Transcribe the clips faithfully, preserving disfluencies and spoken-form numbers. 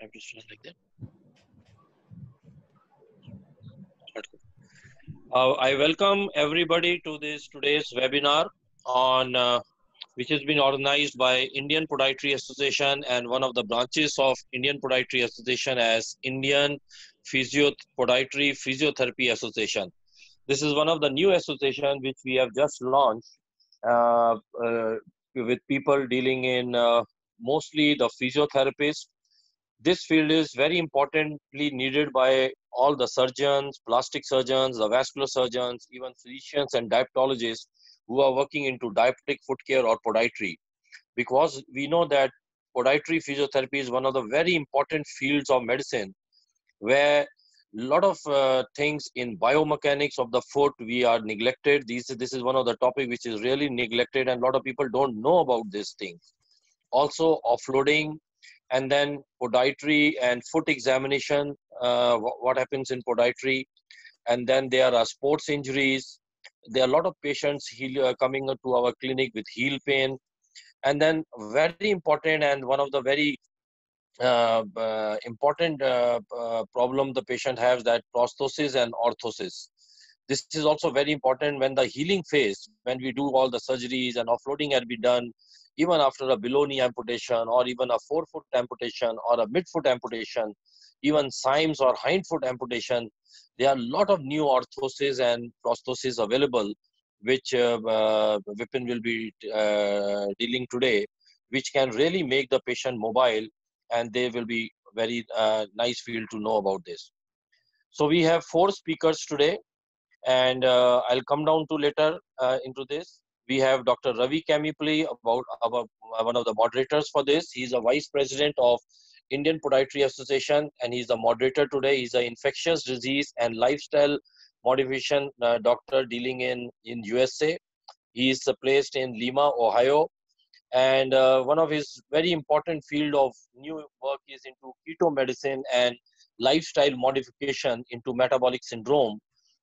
I've just done like that. Uh, I welcome everybody to this today's webinar on uh, which has been organized by Indian Podiatry Association and one of the branches of Indian Podiatry Association as Indian Physio Podiatry Physiotherapy Association. This is one of the new association which we have just launched uh, uh, with people dealing in uh, mostly the physiotherapists. This field is very importantly needed by all the surgeons, plastic surgeons, the vascular surgeons, even physicians and diabetologists who are working into diabetic foot care or podiatry. Because we know that podiatry physiotherapy is one of the very important fields of medicine where a lot of uh, things in biomechanics of the foot, we are neglected. These, this is one of the topics which is really neglected and a lot of people don't know about these things. Also offloading. And then podiatry and foot examination, uh, what happens in podiatry. And then there are sports injuries. There are a lot of patients heel, uh, coming to our clinic with heel pain. And then very important and one of the very uh, uh, important uh, uh, problem the patient has, that prosthesis and orthosis. This is also very important when the healing phase, when we do all the surgeries and offloading had been done, even after a below knee amputation or even a forefoot amputation or a midfoot amputation, even cymes or hindfoot amputation, there are a lot of new orthoses and prosthoses available, which uh, uh, Vipin will be uh, dealing today, which can really make the patient mobile, and they will be very uh, nice field to know about this. So we have four speakers today, and uh, I'll come down to later uh, into this. We have Doctor Ravi Kamepalli, about, about one of the moderators for this. He's a vice president of Indian Podiatry Association, and he's the moderator today. He's an infectious disease and lifestyle modification uh, doctor dealing in, in U S A. He is placed in Lima, Ohio. And uh, one of his very important field of new work is into keto medicine and lifestyle modification into metabolic syndrome.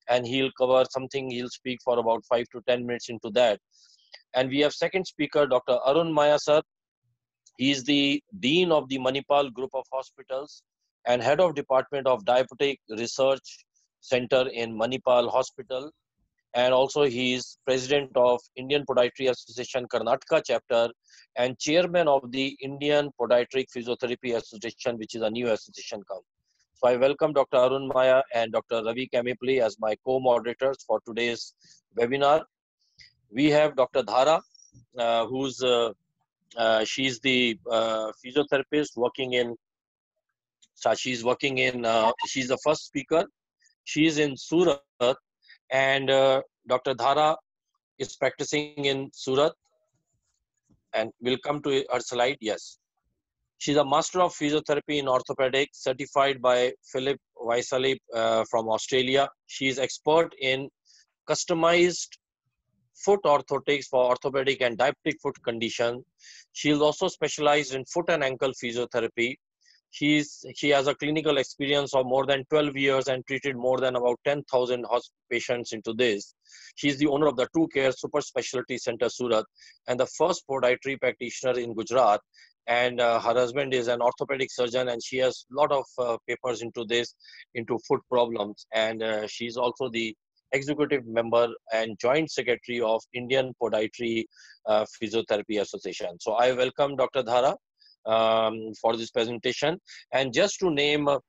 And he'll cover something, he'll speak for about five to ten minutes into that. And we have second speaker, Doctor Arun Maiya, sir. He is the Dean of the Manipal Group of Hospitals and Head of Department of Diabetic Research Center in Manipal Hospital. And also he is President of Indian Podiatry Association Karnataka Chapter and Chairman of the Indian Podiatric Physiotherapy Association, which is a new association come. So I welcome Doctor Arun Maiya and Doctor Ravi Kamepalli as my co-moderators for today's webinar. We have Doctor Dhara, uh, who's uh, uh, she's the uh, physiotherapist working in. So she's working in. Uh, she's the first speaker. She's in Surat, and uh, Doctor Dhara is practicing in Surat, and we'll come to her slide. Yes. She's a Master of Physiotherapy in Orthopedics, certified by Philip Vaisalib uh, from Australia. She is expert in customized foot orthotics for orthopedic and diabetic foot condition. She is also specialized in foot and ankle physiotherapy. She, is, she has a clinical experience of more than twelve years and treated more than about ten thousand patients into this. She is the owner of the Two Care Super Specialty Center, Surat, and the first podiatry practitioner in Gujarat. And uh, her husband is an orthopedic surgeon, and she has a lot of uh, papers into this, into foot problems. And uh, she's also the executive member and joint secretary of Indian Podiatry uh, Physiotherapy Association. So I welcome Doctor Dhara um, for this presentation. And just to name uh,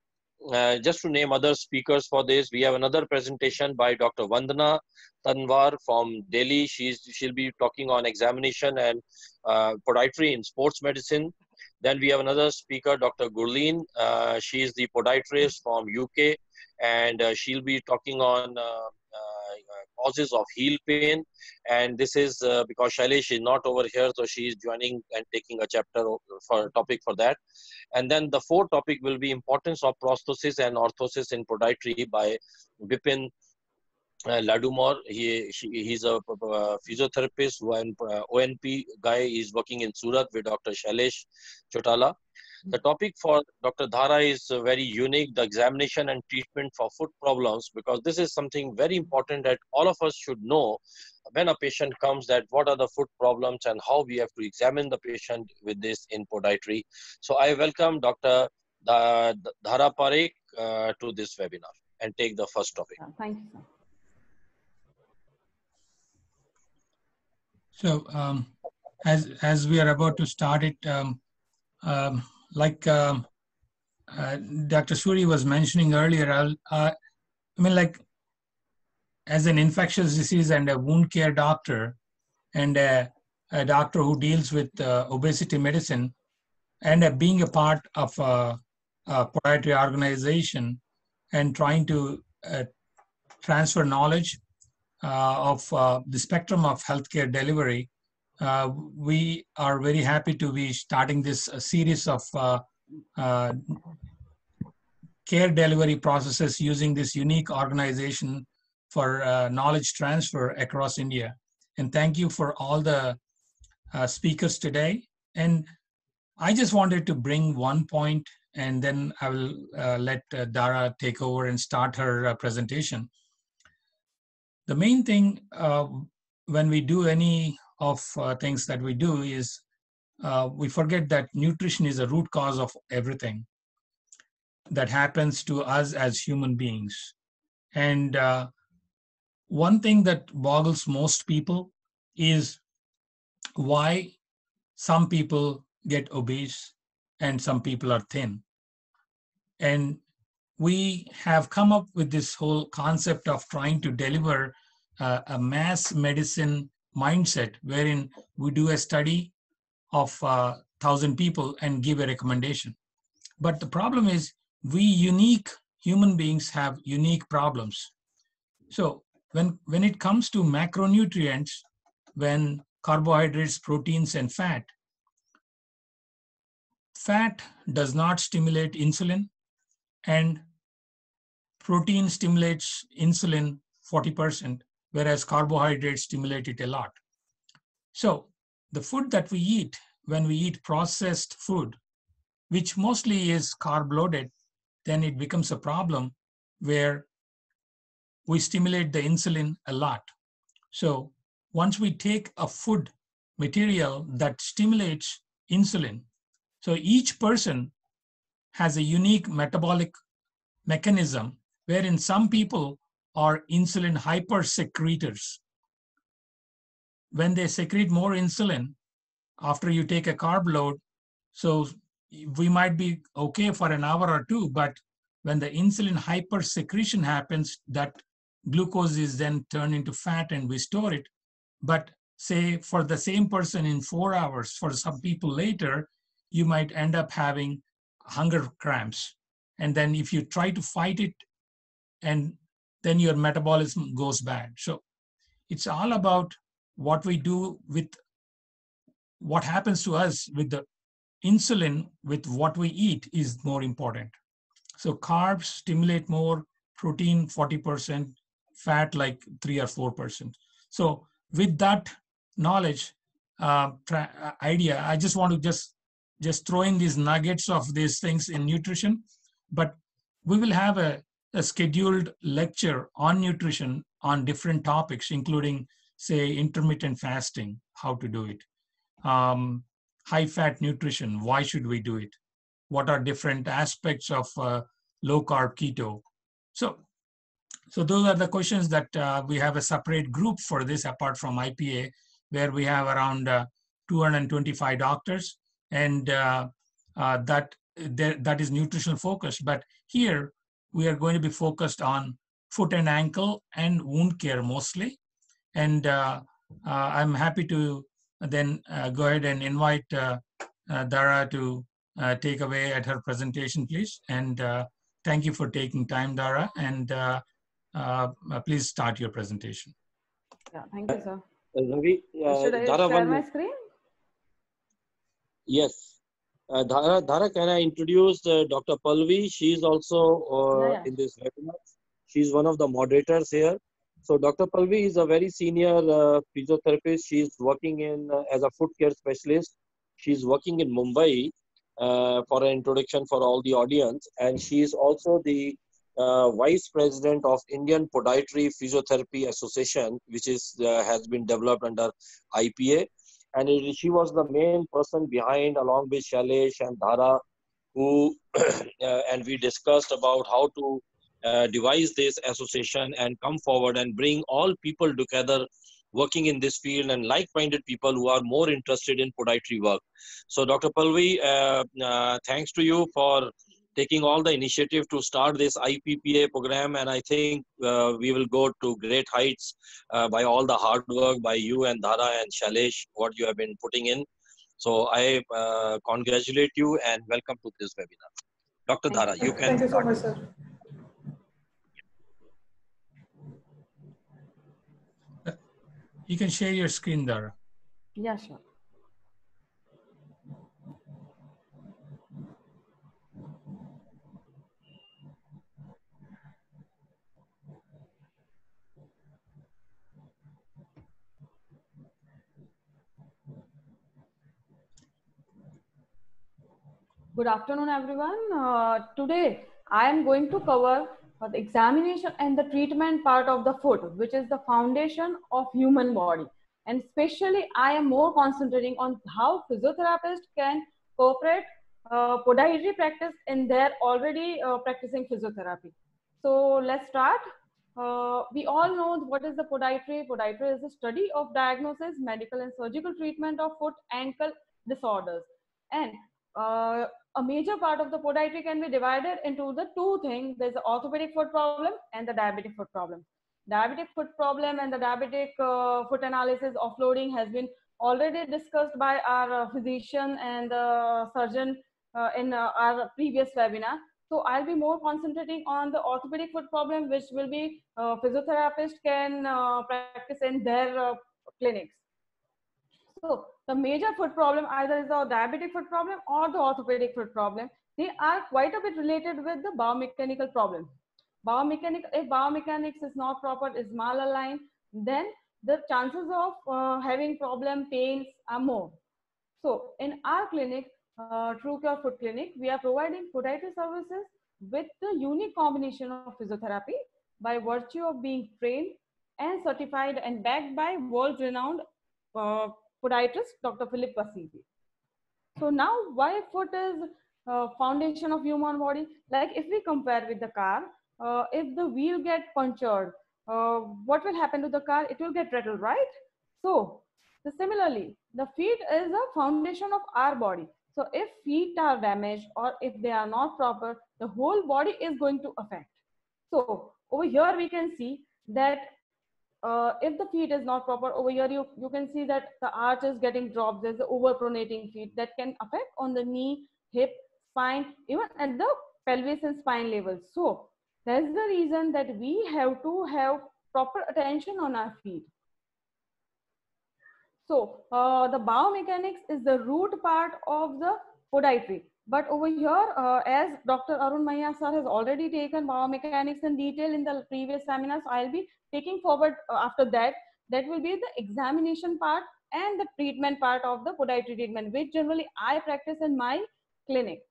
uh, just to name other speakers for this, we have another presentation by Doctor Vandana Talwar from Delhi. She's, she'll be talking on examination and uh, podiatry in sports medicine. Then we have another speaker, Doctor Gurleen. Uh, she is the podiatrist from U K, and uh, she'll be talking on uh, uh, causes of heel pain. And this is uh, because Shailesh is not over here, so she is joining and taking a chapter for a topic for that. And then the fourth topic will be importance of prosthesis and orthosis in podiatry by Vipin Uh, Ladumar. He, she, he's a, a physiotherapist, one uh, O N P guy. He's working in Surat with Doctor Shailesh Chotala. The topic for Doctor Dhara is uh, very unique, the examination and treatment for foot problems, because this is something very important that all of us should know when a patient comes, that what are the foot problems and how we have to examine the patient with this in podiatry. So I welcome Doctor Dhara Parekh uh, to this webinar and take the first topic. Thank you, sir. So um, as, as we are about to start it, um, um, like uh, uh, Doctor Suri was mentioning earlier, I'll, uh, I mean, like as an infectious disease and a wound care doctor and a, a doctor who deals with uh, obesity medicine and uh, being a part of a, a podiatry organization and trying to uh, transfer knowledge Uh, of uh, the spectrum of healthcare delivery, uh, we are very happy to be starting this uh, series of uh, uh, care delivery processes using this unique organization for uh, knowledge transfer across India. And thank you for all the uh, speakers today. And I just wanted to bring one point, and then I will uh, let uh, Dhara take over and start her uh, presentation. The main thing uh, when we do any of uh, things that we do is uh, we forget that nutrition is a root cause of everything that happens to us as human beings. And uh, one thing that boggles most people is why some people get obese and some people are thin. And we have come up with this whole concept of trying to deliver uh, a mass medicine mindset, wherein we do a study of uh, one thousand people and give a recommendation. But the problem is we unique human beings have unique problems. So when, when it comes to macronutrients, when carbohydrates, proteins, and fat, fat does not stimulate insulin, and protein stimulates insulin forty percent, whereas carbohydrates stimulate it a lot. So the food that we eat, when we eat processed food, which mostly is carb loaded, then it becomes a problem where we stimulate the insulin a lot. So once we take a food material that stimulates insulin, so each person has a unique metabolic mechanism, wherein some people are insulin hypersecretors. When they secrete more insulin after you take a carb load, so we might be okay for an hour or two, but when the insulin hypersecretion happens, that glucose is then turned into fat and we store it. But say for the same person in four hours, for some people later, you might end up having hunger cramps. And then if you try to fight it, and then your metabolism goes bad. So it's all about what we do with what happens to us with the insulin, with what we eat is more important. So carbs stimulate more, protein forty percent, fat like three or four percent. So with that knowledge uh, idea, I just want to just just throw in these nuggets of these things in nutrition, but we will have a, a scheduled lecture on nutrition on different topics, including say intermittent fasting, how to do it, um, high fat nutrition, why should we do it? What are different aspects of uh, low carb keto? So, so those are the questions that uh, we have a separate group for this apart from I P A, where we have around uh, two hundred twenty-five doctors. And uh, uh, that, there, that is nutritional focused. But here, we are going to be focused on foot and ankle and wound care mostly. And uh, uh, I'm happy to then uh, go ahead and invite uh, uh, Dhara to uh, take away at her presentation, please. And uh, thank you for taking time, Dhara. And uh, uh, please start your presentation. Yeah, thank you, sir. Uh, uh, Should I Dhara share my screen? Yes, uh, Dhara, Dhara, can I introduce uh, Doctor Pallavi? She is also uh, yeah, yeah. in this webinar. She is one of the moderators here. So Doctor Pallavi is a very senior uh, physiotherapist. She is working in uh, as a foot care specialist. She is working in Mumbai uh, for an introduction for all the audience. And she is also the uh, vice president of Indian Podiatry Physiotherapy Association, which is uh, has been developed under I P A. And she was the main person behind, along with Shailesh and Dhara, who uh, and we discussed about how to uh, devise this association and come forward and bring all people together working in this field and like-minded people who are more interested in podiatry work. So Doctor Pallavi, uh, uh, thanks to you for taking all the initiative to start this I P P A program, and I think uh, we will go to great heights uh, by all the hard work by you and Dhara and Shailesh, what you have been putting in. So I uh, congratulate you and welcome to this webinar. Doctor Dhara, you can. Thank you so much, sir. You can share your screen, Dhara. Yeah, sure. Good afternoon, everyone. Uh, today, I am going to cover the examination and the treatment part of the foot, which is the foundation of human body. And especially, I am more concentrating on how physiotherapists can cooperate uh, podiatry practice in their already uh, practicing physiotherapy. So let's start. Uh, we all know what is the podiatry. Podiatry is the study of diagnosis, medical and surgical treatment of foot, ankle disorders. And Uh, a major part of the podiatry can be divided into the two things. There's the orthopedic foot problem and the diabetic foot problem. Diabetic foot problem and the diabetic uh, foot analysis offloading has been already discussed by our uh, physician and uh, surgeon uh, in uh, our previous webinar. So I'll be more concentrating on the orthopedic foot problem, which will be uh, physiotherapists can uh, practice in their uh, clinics. So the major foot problem either is the diabetic foot problem or the orthopedic foot problem. They are quite a bit related with the biomechanical problem. Biomechanic, if biomechanics is not proper, is malaligned, then the chances of uh, having problem, pains are more. So in our clinic, uh, True Care Foot Clinic, we are providing podiatry services with the unique combination of physiotherapy by virtue of being trained and certified and backed by world-renowned uh, podiatrist Doctor Philip Vaisalib. So now, why foot is uh, foundation of human body? Like if we compare with the car, uh, if the wheel get punctured, uh, what will happen to the car? It will get rattled, right? So, so similarly, the feet is the foundation of our body. So if feet are damaged or if they are not proper, the whole body is going to affect. So over here we can see that Uh, if the feet is not proper, over here you, you can see that the arch is getting dropped, there's the overpronating feet that can affect on the knee, hip, spine, even at the pelvis and spine level. So that's the reason that we have to have proper attention on our feet. So uh, the biomechanics is the root part of the podiatry. But over here, uh, as Doctor Arun Maiya sir has already taken biomechanics in detail in the previous seminar, so I'll be taking forward uh, after that. That will be the examination part and the treatment part of the podiatry treatment, which generally I practice in my clinic.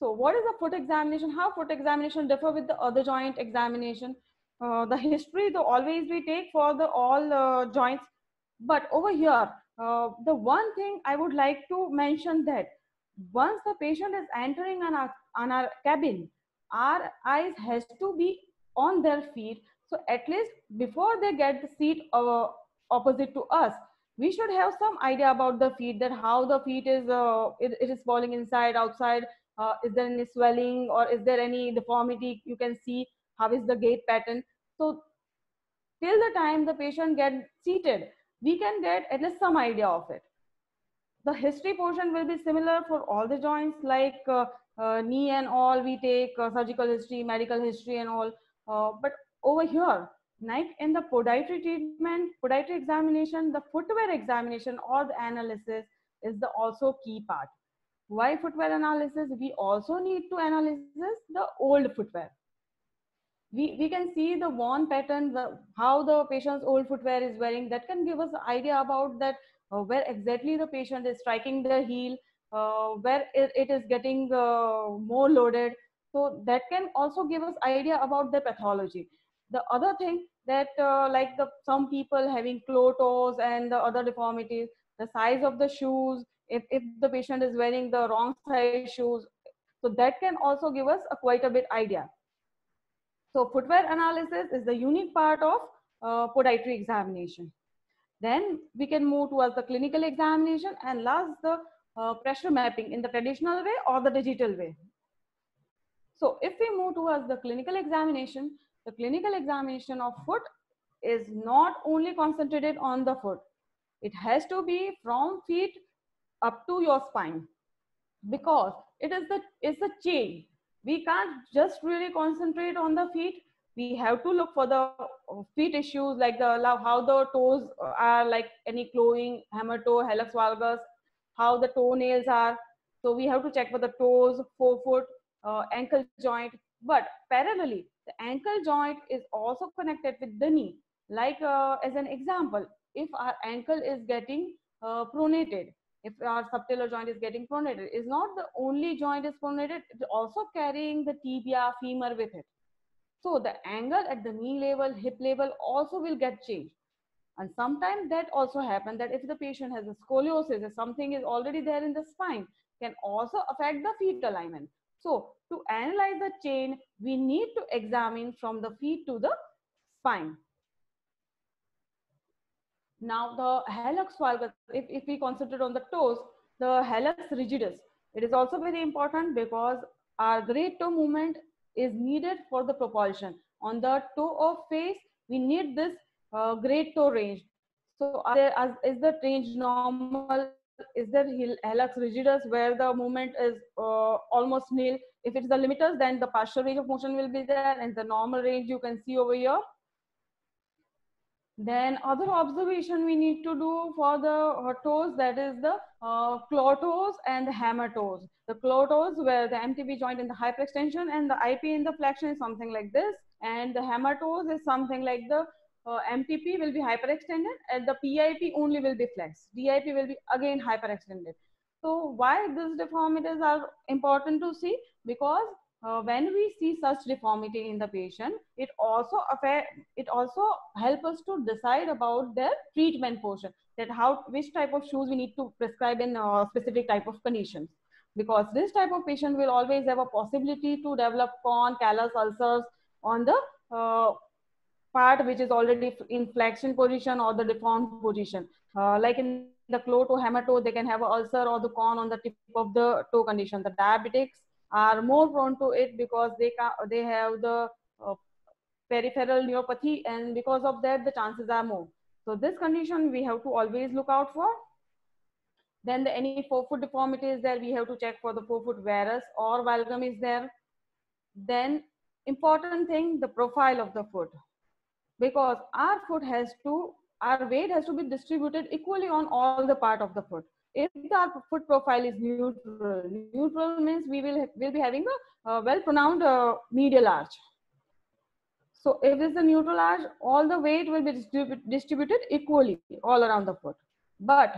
So what is the foot examination? How foot examination differ with the other joint examination? Uh, the history, though, always we take for the all uh, joints. But over here, uh, the one thing I would like to mention that once the patient is entering on our, on our cabin, our eyes has to be on their feet. So at least before they get the seat uh, opposite to us, we should have some idea about the feet, that how the feet is, uh, it, it is falling inside, outside, uh, is there any swelling or is there any deformity you can see, how is the gait pattern. So till the time the patient gets seated, we can get at least some idea of it. The history portion will be similar for all the joints, like uh, uh, knee and all, we take uh, surgical history, medical history and all. Uh, but over here, like in the podiatry treatment, podiatry examination, the footwear examination or the analysis is the also key part. Why footwear analysis? We also need to analyze the old footwear. We, we can see the worn pattern, the, how the patient's old footwear is wearing. That can give us an idea about that, Uh, where exactly the patient is striking the heel, uh, where it, it is getting uh, more loaded. So that can also give us idea about the pathology. The other thing that uh, like the, some people having claw toes and the other deformities, the size of the shoes, if, if the patient is wearing the wrong size shoes, So that can also give us a quite a bit idea. So footwear analysis is the unique part of uh, podiatry examination. Then we can move towards the clinical examination, and last the uh, pressure mapping in the traditional way or the digital way. So if we move towards the clinical examination, the clinical examination of foot is not only concentrated on the foot. It has to be from feet up to your spine, because it is the it's the chain. We can't just really concentrate on the feet. We have to look for the feet issues, like the how the toes are, like any clawing, hammer toe, hallux valgus, how the toenails are. So we have to check for the toes, forefoot, uh, ankle joint. But parallelly, the ankle joint is also connected with the knee. Like uh, as an example, if our ankle is getting uh, pronated, if our subtalar joint is getting pronated, is not the only joint is pronated, it's also carrying the tibia, femur with it. So the angle at the knee level, hip level also will get changed. And sometimes that also happens, that if the patient has a scoliosis, if something is already there in the spine, can also affect the feet alignment. So to analyze the chain, we need to examine from the feet to the spine. Now the hallux valgus, if, if we concentrate on the toes, the hallux rigidus, it is also very important because our great toe movement is needed for the propulsion. On the toe of face, we need this uh, great toe range. So are there, are, is the range normal? Is there hallux rigidus where the movement is uh, almost nil? If it's the limiters, then the partial range of motion will be there, and the normal range you can see over here. Then other observation we need to do for the toes, that is the uh, claw toes and the hammer toes. The claw toes where the M T B joint in the hyperextension and the I P in the flexion is something like this, and the hammer toes is something like the uh, M T P will be hyperextended and the P I P only will be flexed. D I P will be again hyperextended. So why these deformities are important to see? Because Uh, when we see such deformity in the patient, it also affect, it also help us to decide about their treatment portion, that how, which type of shoes we need to prescribe in a specific type of conditions, because this type of patient will always have a possibility to develop corn, callus, ulcers on the uh, part which is already in flexion position or the deformed position. Uh, like in the claw toe, hammer toe, they can have an ulcer or the corn on the tip of the toe condition. The diabetics are more prone to it because they they have the uh, peripheral neuropathy, and because of that the chances are more. So this condition we have to always look out for. Then the, any forefoot deformity is there, we have to check for the forefoot varus or valgum is there. Then important thing, the profile of the foot, because our foot has to, our weight has to be distributed equally on all the part of the foot. If the foot profile is neutral, neutral means we will will be having a, a well pronounced uh, medial arch. So if this is a neutral arch, all the weight will be distribu distributed equally all around the foot. But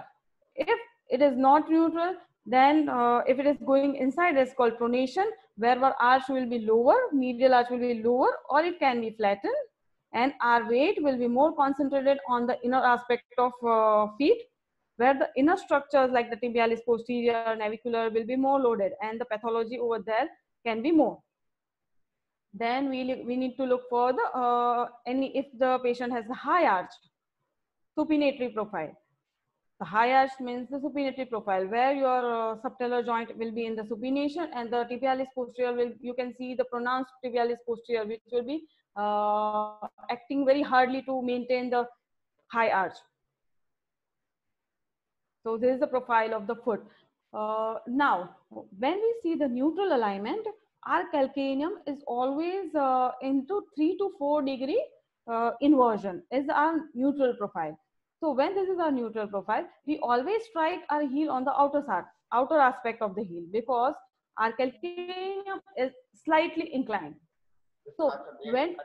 if it is not neutral, then uh, if it is going inside, it's called pronation, where our arch will be lower, medial arch will be lower, or it can be flattened, and our weight will be more concentrated on the inner aspect of uh, feet, where the inner structures like the tibialis posterior, navicular will be more loaded, and the pathology over there can be more. Then we, we need to look for the, uh, any, if the patient has a high arch, supinatory profile. The high arch means the supinatory profile, where your uh, subtalar joint will be in the supination, and the tibialis posterior will, you can see the pronounced tibialis posterior, which will be uh, acting very hardly to maintain the high arch. So this is the profile of the foot. Uh, now, when we see the neutral alignment, our calcaneum is always uh, into three to four degree uh, inversion is our neutral profile. So when this is our neutral profile, we always strike our heel on the outer side, outer aspect of the heel, because our calcaneum is slightly inclined. So when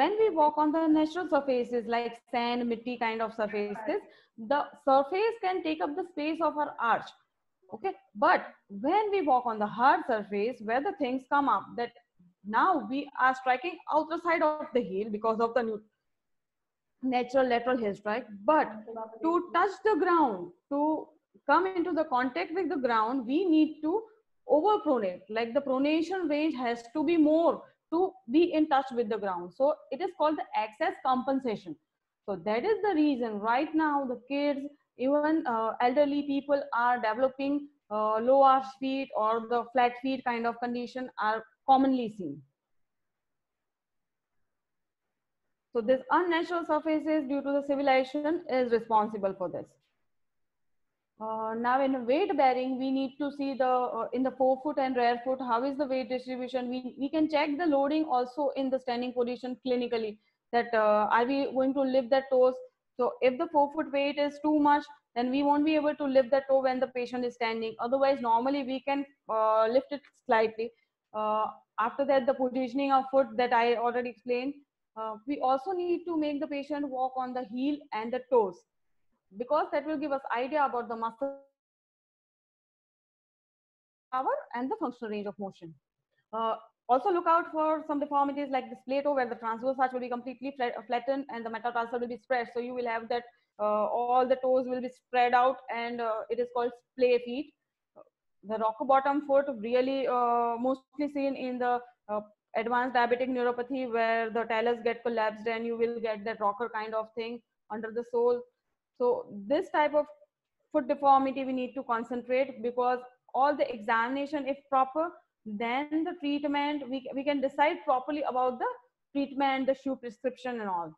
when we walk on the natural surfaces like sand, mitti kind of surfaces, the surface can take up the space of our arch, okay? But when we walk on the hard surface where the things come up, that now we are striking outer side of the heel because of the new natural lateral heel strike. But to touch the ground, to come into the contact with the ground, we need to overpronate, like the pronation range has to be more to be in touch with the ground. So it is called the excess compensation. So that is the reason right now the kids, even uh, elderly people are developing uh, low arch feet or the flat feet kind of condition are commonly seen. So this unnatural surfaces due to the civilization is responsible for this. Uh, now in weight bearing, we need to see the uh, in the forefoot and rear foot, how is the weight distribution. We, we can check the loading also in the standing position clinically, that uh, are we going to lift the toes. So if the forefoot weight is too much, then we won't be able to lift the toe when the patient is standing. Otherwise, normally we can uh, lift it slightly. Uh, after that, the positioning of foot that I already explained. Uh, we also need to make the patient walk on the heel and the toes, because that will give us idea about the muscle power and the functional range of motion. Uh, also look out for some deformities like this plateau, where the transverse arch will be completely flat, flattened and the metatarsal will be spread. So you will have that uh, all the toes will be spread out, and uh, it is called splay feet. The rocker bottom foot really uh, mostly seen in the uh, advanced diabetic neuropathy, where the talus get collapsed and you will get that rocker kind of thing under the sole. So this type of foot deformity we need to concentrate, because all the examination, if proper, then the treatment, we, we can decide properly about the treatment, the shoe prescription and all.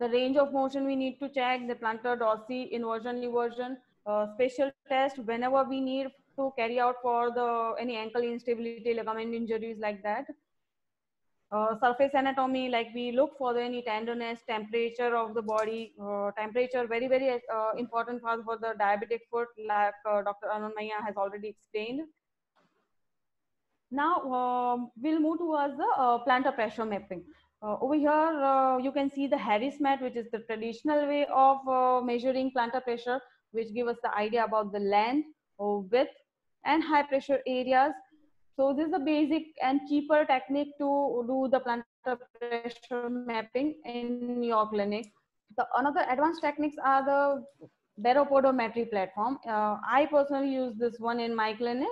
The range of motion we need to check, the plantar dorsi, inversion, eversion, uh, spatial test whenever we need to carry out for the any ankle instability, ligament injuries like that. Uh, surface anatomy, like we look for the any tenderness, temperature of the body, uh, temperature very very uh, important part for the diabetic foot, like uh, Doctor Arun Maiya has already explained. Now um, we'll move towards the uh, plantar pressure mapping. Uh, over here uh, you can see the Harris mat, which is the traditional way of uh, measuring plantar pressure, which gives us the idea about the length or width and high pressure areas. So this is a basic and cheaper technique to do the plantar pressure mapping in your clinic. The another advanced techniques are the Baropodometry platform. Uh, I personally use this one in my clinic.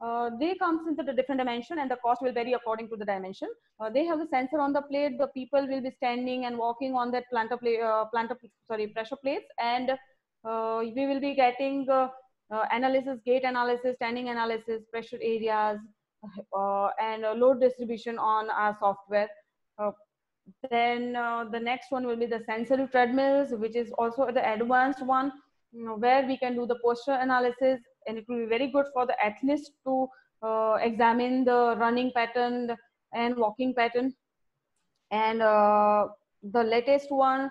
Uh, they come into the different dimension and the cost will vary according to the dimension. Uh, they have the sensor on the plate. The people will be standing and walking on that plantar, plate, uh, plantar sorry, pressure plates, and uh, we will be getting uh, uh, analysis, gait analysis, standing analysis, pressure areas, Uh, and uh, load distribution on our software. Uh, then uh, the next one will be the sensory treadmills, which is also the advanced one, you know, where we can do the posture analysis, and it will be very good for the athletes to uh, examine the running pattern and walking pattern. And uh, the latest one,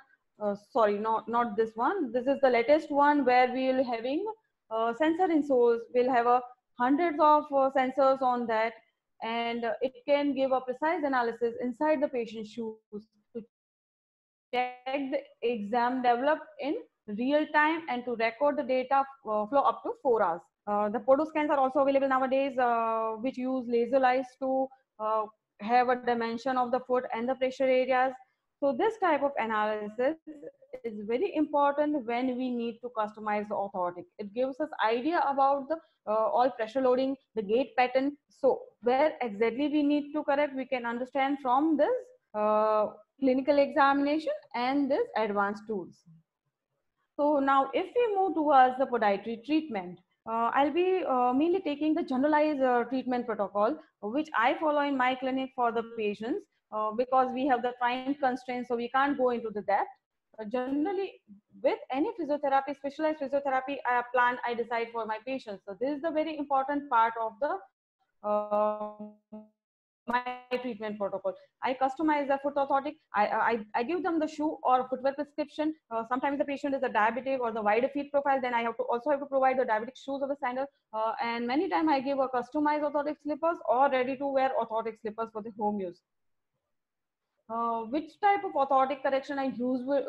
uh, sorry, not not this one. This is the latest one where we will having uh, sensor insoles. We'll have a hundreds of uh, sensors on that, and uh, it can give a precise analysis inside the patient's shoes to check the exam developed in real time and to record the data uh, flow up to four hours. Uh, the podoscans are also available nowadays, uh, which use laser lights to uh, have a dimension of the foot and the pressure areas. So this type of analysis is very important when we need to customize the orthotic. It gives us idea about the uh, all pressure loading, the gait pattern. So where exactly we need to correct, we can understand from this uh, clinical examination and this advanced tools. So now if we move towards the podiatry treatment, uh, I'll be uh, mainly taking the generalized uh, treatment protocol, which I follow in my clinic for the patients, uh, because we have the time constraints, so we can't go into the depth. Uh, generally, with any physiotherapy, specialized physiotherapy I plan, I decide for my patients. So this is the very important part of the uh, my treatment protocol. I customize the foot orthotic. I, I, I give them the shoe or footwear prescription. Uh, sometimes the patient is a diabetic or the wider feet profile, then I have to also have to provide the diabetic shoes or the sandal. Uh, and many times I give a customized orthotic slippers or ready-to-wear orthotic slippers for the home use. Uh, which type of orthotic correction are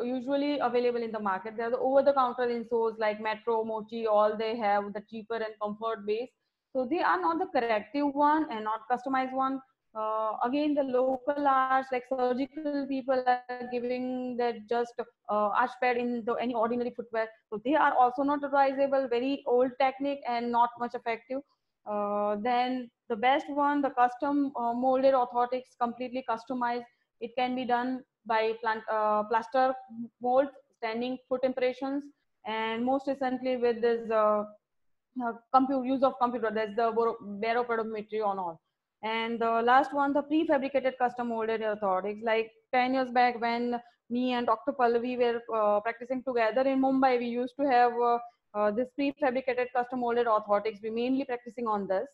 usually available in the market? There are the over-the-counter insoles like Metro, Mochi, all they have the cheaper and comfort base. So they are not the corrective one and not customized one. Uh, again, the local arch, like surgical people are giving that just uh, arch pad in the, any ordinary footwear. So they are also not advisable, very old technique and not much effective. Uh, then the best one, the custom uh, molded orthotics, completely customized. It can be done by plant, uh, plaster mold, standing foot impressions, and most recently with this uh, uh, computer, use of computer, that's the Baropodometry on all. And the last one, the prefabricated custom molded orthotics. Like ten years back when me and Doctor Pallavi were uh, practicing together in Mumbai, we used to have uh, uh, this prefabricated custom molded orthotics. We mainly practicing on this.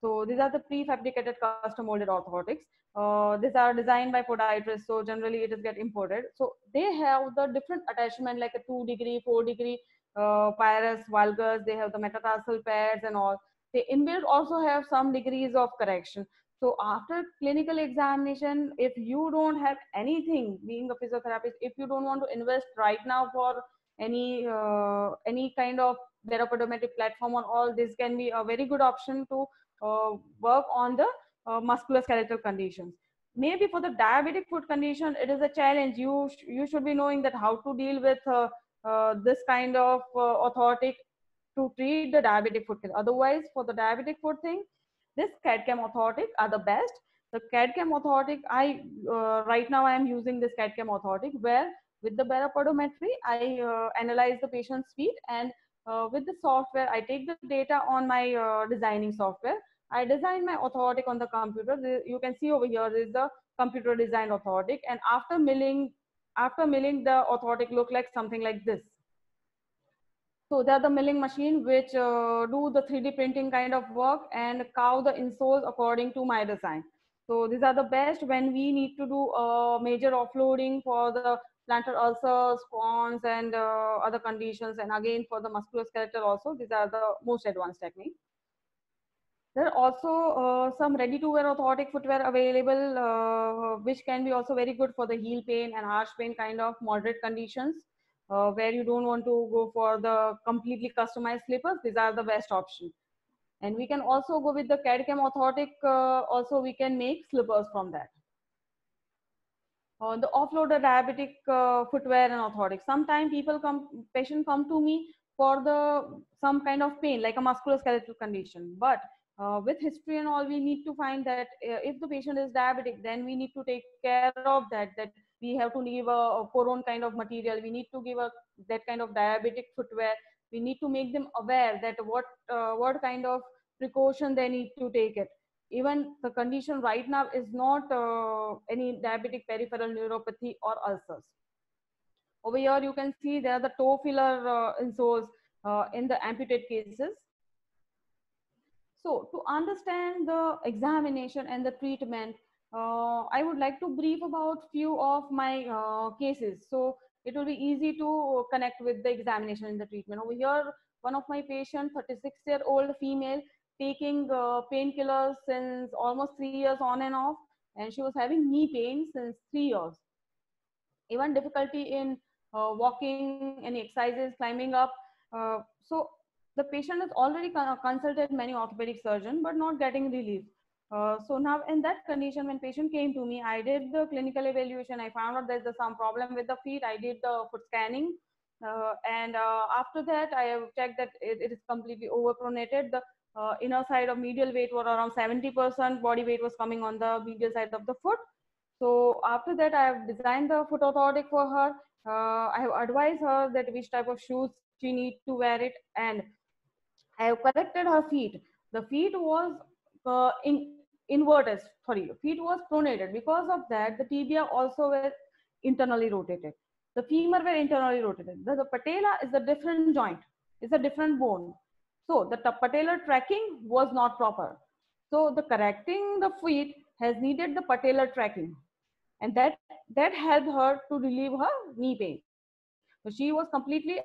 So these are the prefabricated custom molded orthotics. Uh, these are designed by podiatrists, so generally it is get imported. So they have the different attachment like a two degree, four degree, uh, pyrus, valgus. They have the metatarsal pads and all. They inbuilt also have some degrees of correction. So after clinical examination, if you don't have anything, being a physiotherapist, if you don't want to invest right now for any uh, any kind of baropodometric platform or all, this can be a very good option to uh, work on the uh, musculoskeletal conditions. Maybe for the diabetic foot condition, it is a challenge. You, sh you should be knowing that how to deal with uh, uh, this kind of uh, orthotic to treat the diabetic foot. Otherwise, for the diabetic foot thing, this C A D-C A M orthotic are the best. The C A D-C A M orthotic, I uh, right now I am using this C A D-C A M orthotic where with the baropodometry, I uh, analyze the patient's feet, and uh, with the software, I take the data on my uh, designing software. I design my orthotic on the computer. You can see over here is the computer designed orthotic, and after milling, after milling, the orthotic look like something like this. So they are the milling machine which uh, do the three D printing kind of work and cow the insoles according to my design. So these are the best when we need to do a uh, major offloading for the plantar ulcers, spons, and uh, other conditions. And again for the musculoskeletal also, these are the most advanced technique. There are also uh, some ready-to-wear orthotic footwear available, uh, which can be also very good for the heel pain and arch pain kind of moderate conditions. Uh, where you don't want to go for the completely customized slippers, these are the best option. And we can also go with the C A D-C A M orthotic, uh, also we can make slippers from that. Uh, the offloader diabetic uh, footwear and orthotic. Sometimes people come, patient come to me for the some kind of pain, like a musculoskeletal condition. But uh, with history and all, we need to find that uh, if the patient is diabetic, then we need to take care of that, that we have to give a, a corone kind of material. We need to give a, that kind of diabetic footwear. We need to make them aware that what, uh, what kind of precaution they need to take it. Even the condition right now is not uh, any diabetic peripheral neuropathy or ulcers. Over here, you can see there are the toe filler uh, insoles uh, in the amputate cases. So to understand the examination and the treatment, Uh, I would like to brief about few of my uh, cases, so it will be easy to connect with the examination and the treatment. Over here, one of my patients, thirty-six year old female, taking uh, painkillers since almost three years on and off, and she was having knee pain since three years. Even difficulty in uh, walking, any exercises, climbing up. Uh, so the patient has already consulted many orthopedic surgeons, but not getting relief. Uh, so now in that condition, when patient came to me, I did the clinical evaluation. I found out there's some problem with the feet. I did the foot scanning. Uh, and uh, after that, I have checked that it, it is completely overpronated. The uh, inner side of medial weight was around seventy percent. Body weight was coming on the medial side of the foot. So after that, I have designed the foot orthotic for her. Uh, I have advised her that which type of shoes she needs to wear it. And I have corrected her feet. The feet was uh, in inverted, sorry, feet was pronated. Because of that, the tibia also were internally rotated. The femur were internally rotated. The, the patella is a different joint. It's a different bone. So the patellar tracking was not proper. So the correcting the feet has needed the patellar tracking. And that, that helped her to relieve her knee pain. So she was completely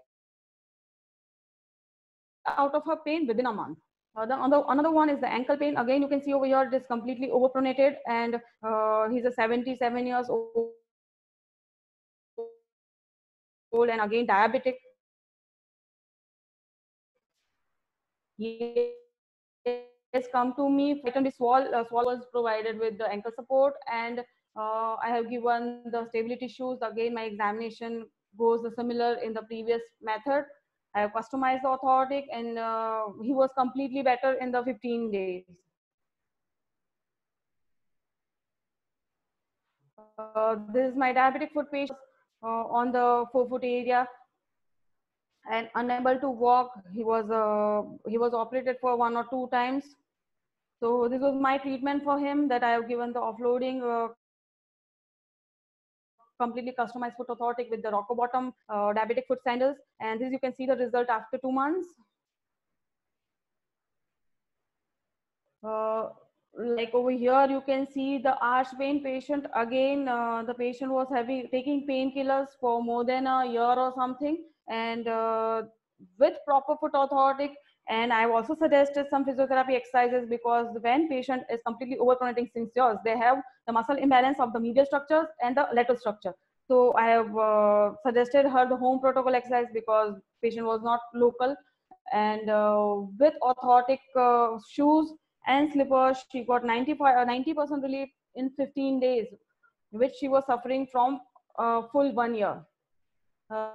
out of her pain within a month. Uh, the, the, another one is the ankle pain. Again, you can see over here, it is completely overpronated, and uh, he's a seventy-seven years old, and again, diabetic. He has come to me, and this wall uh, was provided with the ankle support, and uh, I have given the stability shoes. Again, my examination goes similar in the previous method. I have customized the orthotic, and uh, he was completely better in the fifteen days. Uh, this is my diabetic foot patient uh, on the forefoot area, and unable to walk. He was uh, he was operated for one or two times. So this was my treatment for him, that I have given the offloading, uh, completely customized foot orthotic with the Rocco bottom uh, diabetic foot sandals. And this you can see the result after two months. Uh, like over here, you can see the arch pain patient. Again, uh, the patient was having taking painkillers for more than a year or something, and uh, with proper foot orthotic. And I've also suggested some physiotherapy exercises, because when patient is completely overpronating sensors, they have the muscle imbalance of the medial structures and the lateral structure. So I have uh, suggested her the home protocol exercise, because patient was not local. And uh, with orthotic uh, shoes and slippers, she got ninety-five, ninety percent relief in fifteen days, which she was suffering from uh, full one year. Uh,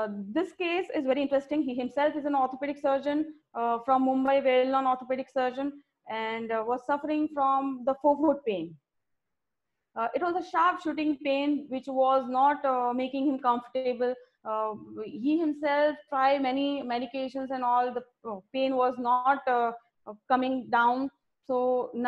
Uh, this case is very interesting. He himself is an orthopedic surgeon uh, from Mumbai, well-known orthopedic surgeon, and uh, was suffering from the forefoot pain. Uh, it was a sharp shooting pain, which was not uh, making him comfortable. Uh, he himself tried many medications and all, the pain was not uh, coming down. So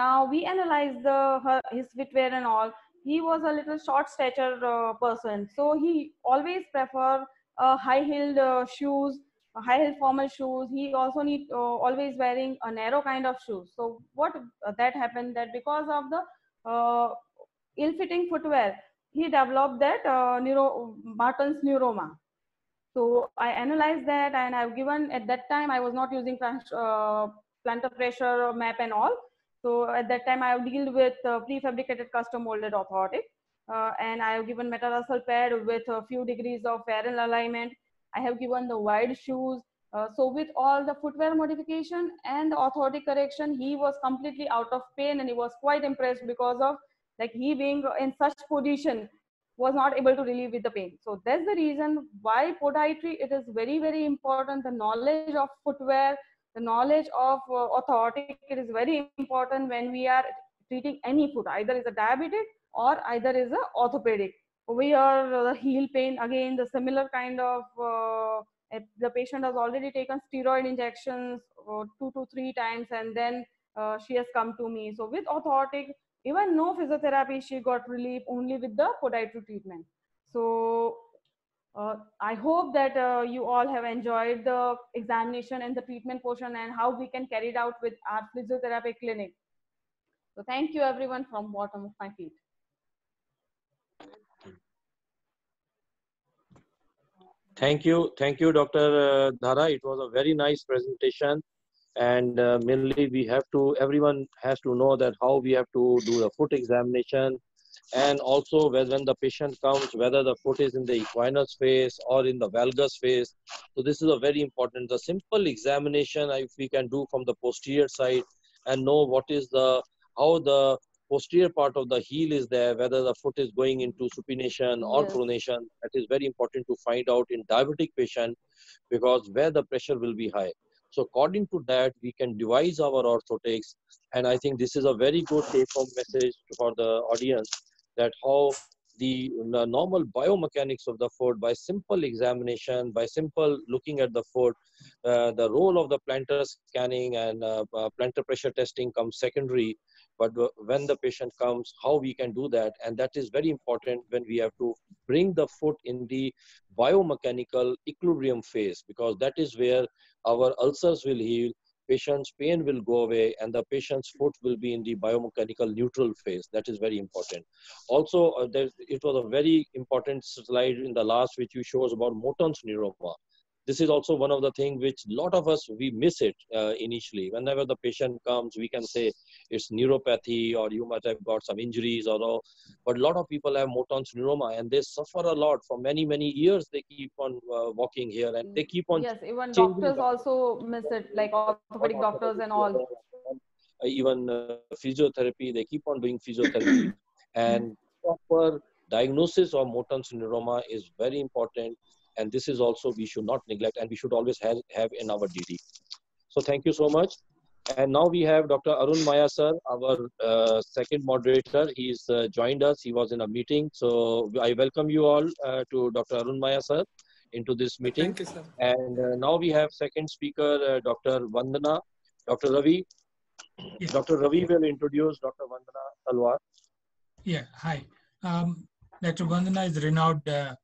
now we analyze the, her, his footwear and all. He was a little short stature uh, person. So he always preferred Uh, high-heeled uh, shoes, uh, high-heeled formal shoes. He also need uh, always wearing a narrow kind of shoes. So what uh, that happened, that because of the uh, ill-fitting footwear, he developed that uh, neuro Morton's Neuroma. So I analyzed that, and I've given, at that time I was not using uh, plantar pressure map and all. So at that time I dealt with uh, prefabricated custom molded orthotic. Uh, and I have given metatarsal pad with a few degrees of aerial alignment. I have given the wide shoes. Uh, so with all the footwear modification and the orthotic correction, he was completely out of pain, and he was quite impressed, because of like he being in such position was not able to relieve with the pain. So that's the reason why podiatry, it is very, very important. The knowledge of footwear, the knowledge of uh, orthotic, it is very important when we are treating any foot, either is a diabetic or either is a orthopedic. We are the heel pain, again the similar kind of, uh, the patient has already taken steroid injections uh, two to three times, and then uh, she has come to me. So with orthotic, even no physiotherapy, she got relief only with the podiatry treatment. So uh, I hope that uh, you all have enjoyed the examination and the treatment portion, and how we can carry it out with our physiotherapy clinic. So thank you everyone from bottom of my feet. Thank you. Thank you, Doctor Dhara. It was a very nice presentation. And uh, mainly we have to, everyone has to know that how we have to do the foot examination. And also when the patient comes, whether the foot is in the equinus phase or in the valgus phase. So this is a very important, the simple examination if we can do from the posterior side and know what is the, how the posterior part of the heel is there, whether the foot is going into supination or yes. pronation. That is very important to find out in diabetic patient, because where the pressure will be high. So according to that, we can devise our orthotics. And I think this is a very good take-home message for the audience, that how the, the normal biomechanics of the foot, by simple examination, by simple looking at the foot, uh, the role of the plantar scanning and uh, uh, plantar pressure testing comes secondary. But when the patient comes, how we can do that. And that is very important when we have to bring the foot in the biomechanical equilibrium phase, because that is where our ulcers will heal, patient's pain will go away, and the patient's foot will be in the biomechanical neutral phase. That is very important. Also, uh, there, it was a very important slide in the last which you shows about Morton's Neuroma. This is also one of the things which a lot of us, we miss it uh, initially. Whenever the patient comes, we can say it's neuropathy or you might have got some injuries or all. But a lot of people have Morton's Neuroma and they suffer a lot. For many, many years, they keep on uh, walking here and they keep on... Yes, even doctors also miss it, like orthopedic doctors and all. Even uh, physiotherapy, they keep on doing physiotherapy. And proper diagnosis of Morton's Neuroma is very important. And this is also we should not neglect, and we should always have, have in our D D. So thank you so much. And now we have Doctor Arun Maiya sir, our uh, second moderator. He's uh, joined us. He was in a meeting. So I welcome you all uh, to Doctor Arun Maiya sir into this meeting. Thank you, sir. And uh, now we have second speaker, uh, Doctor Vandana, Doctor Ravi. Yes. Doctor Ravi will introduce Doctor Vandana Talwar. Yeah, hi. Um, Doctor Vandana is a renowned uh,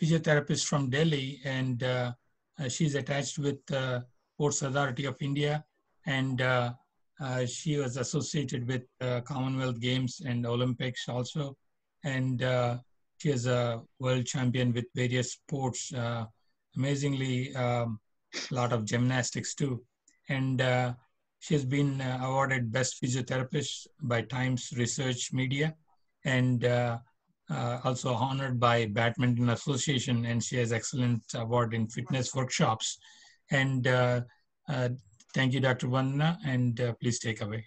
physiotherapist from Delhi, and uh, uh, she's attached with uh, Ports Authority of India, and uh, uh, she was associated with uh, Commonwealth Games and Olympics also, and uh, she is a world champion with various sports, uh, amazingly um, a lot of gymnastics too, and uh, she has been uh, awarded Best Physiotherapist by Times Research Media, and uh, uh, also honored by Badminton Association, and she has excellent award in fitness workshops. And uh, uh, thank you, Doctor Vandana, and uh, please take away.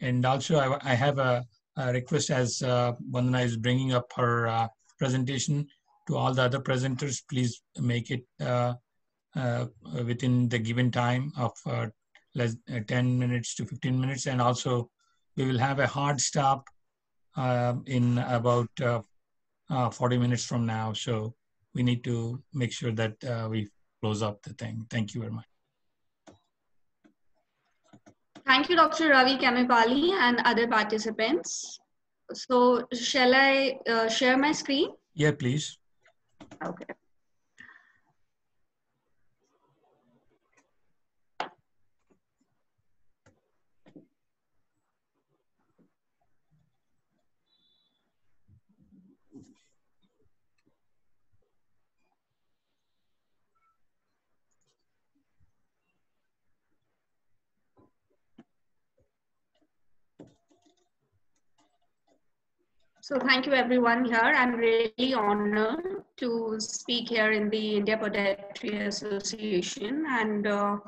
And also I, I have a, a request, as uh, Vandana is bringing up her uh, presentation, to all the other presenters, please make it uh, uh, within the given time of uh, less, uh, ten minutes to fifteen minutes. And also we will have a hard stop uh, in about uh, uh, forty minutes from now. So we need to make sure that uh, we close up the thing. Thank you very much. Thank you, Doctor Ravi Kamepalli and other participants. So shall I uh, share my screen? Yeah, please. Okay. So thank you everyone here. I'm really honored to speak here in the India Podiatry Association, and uh,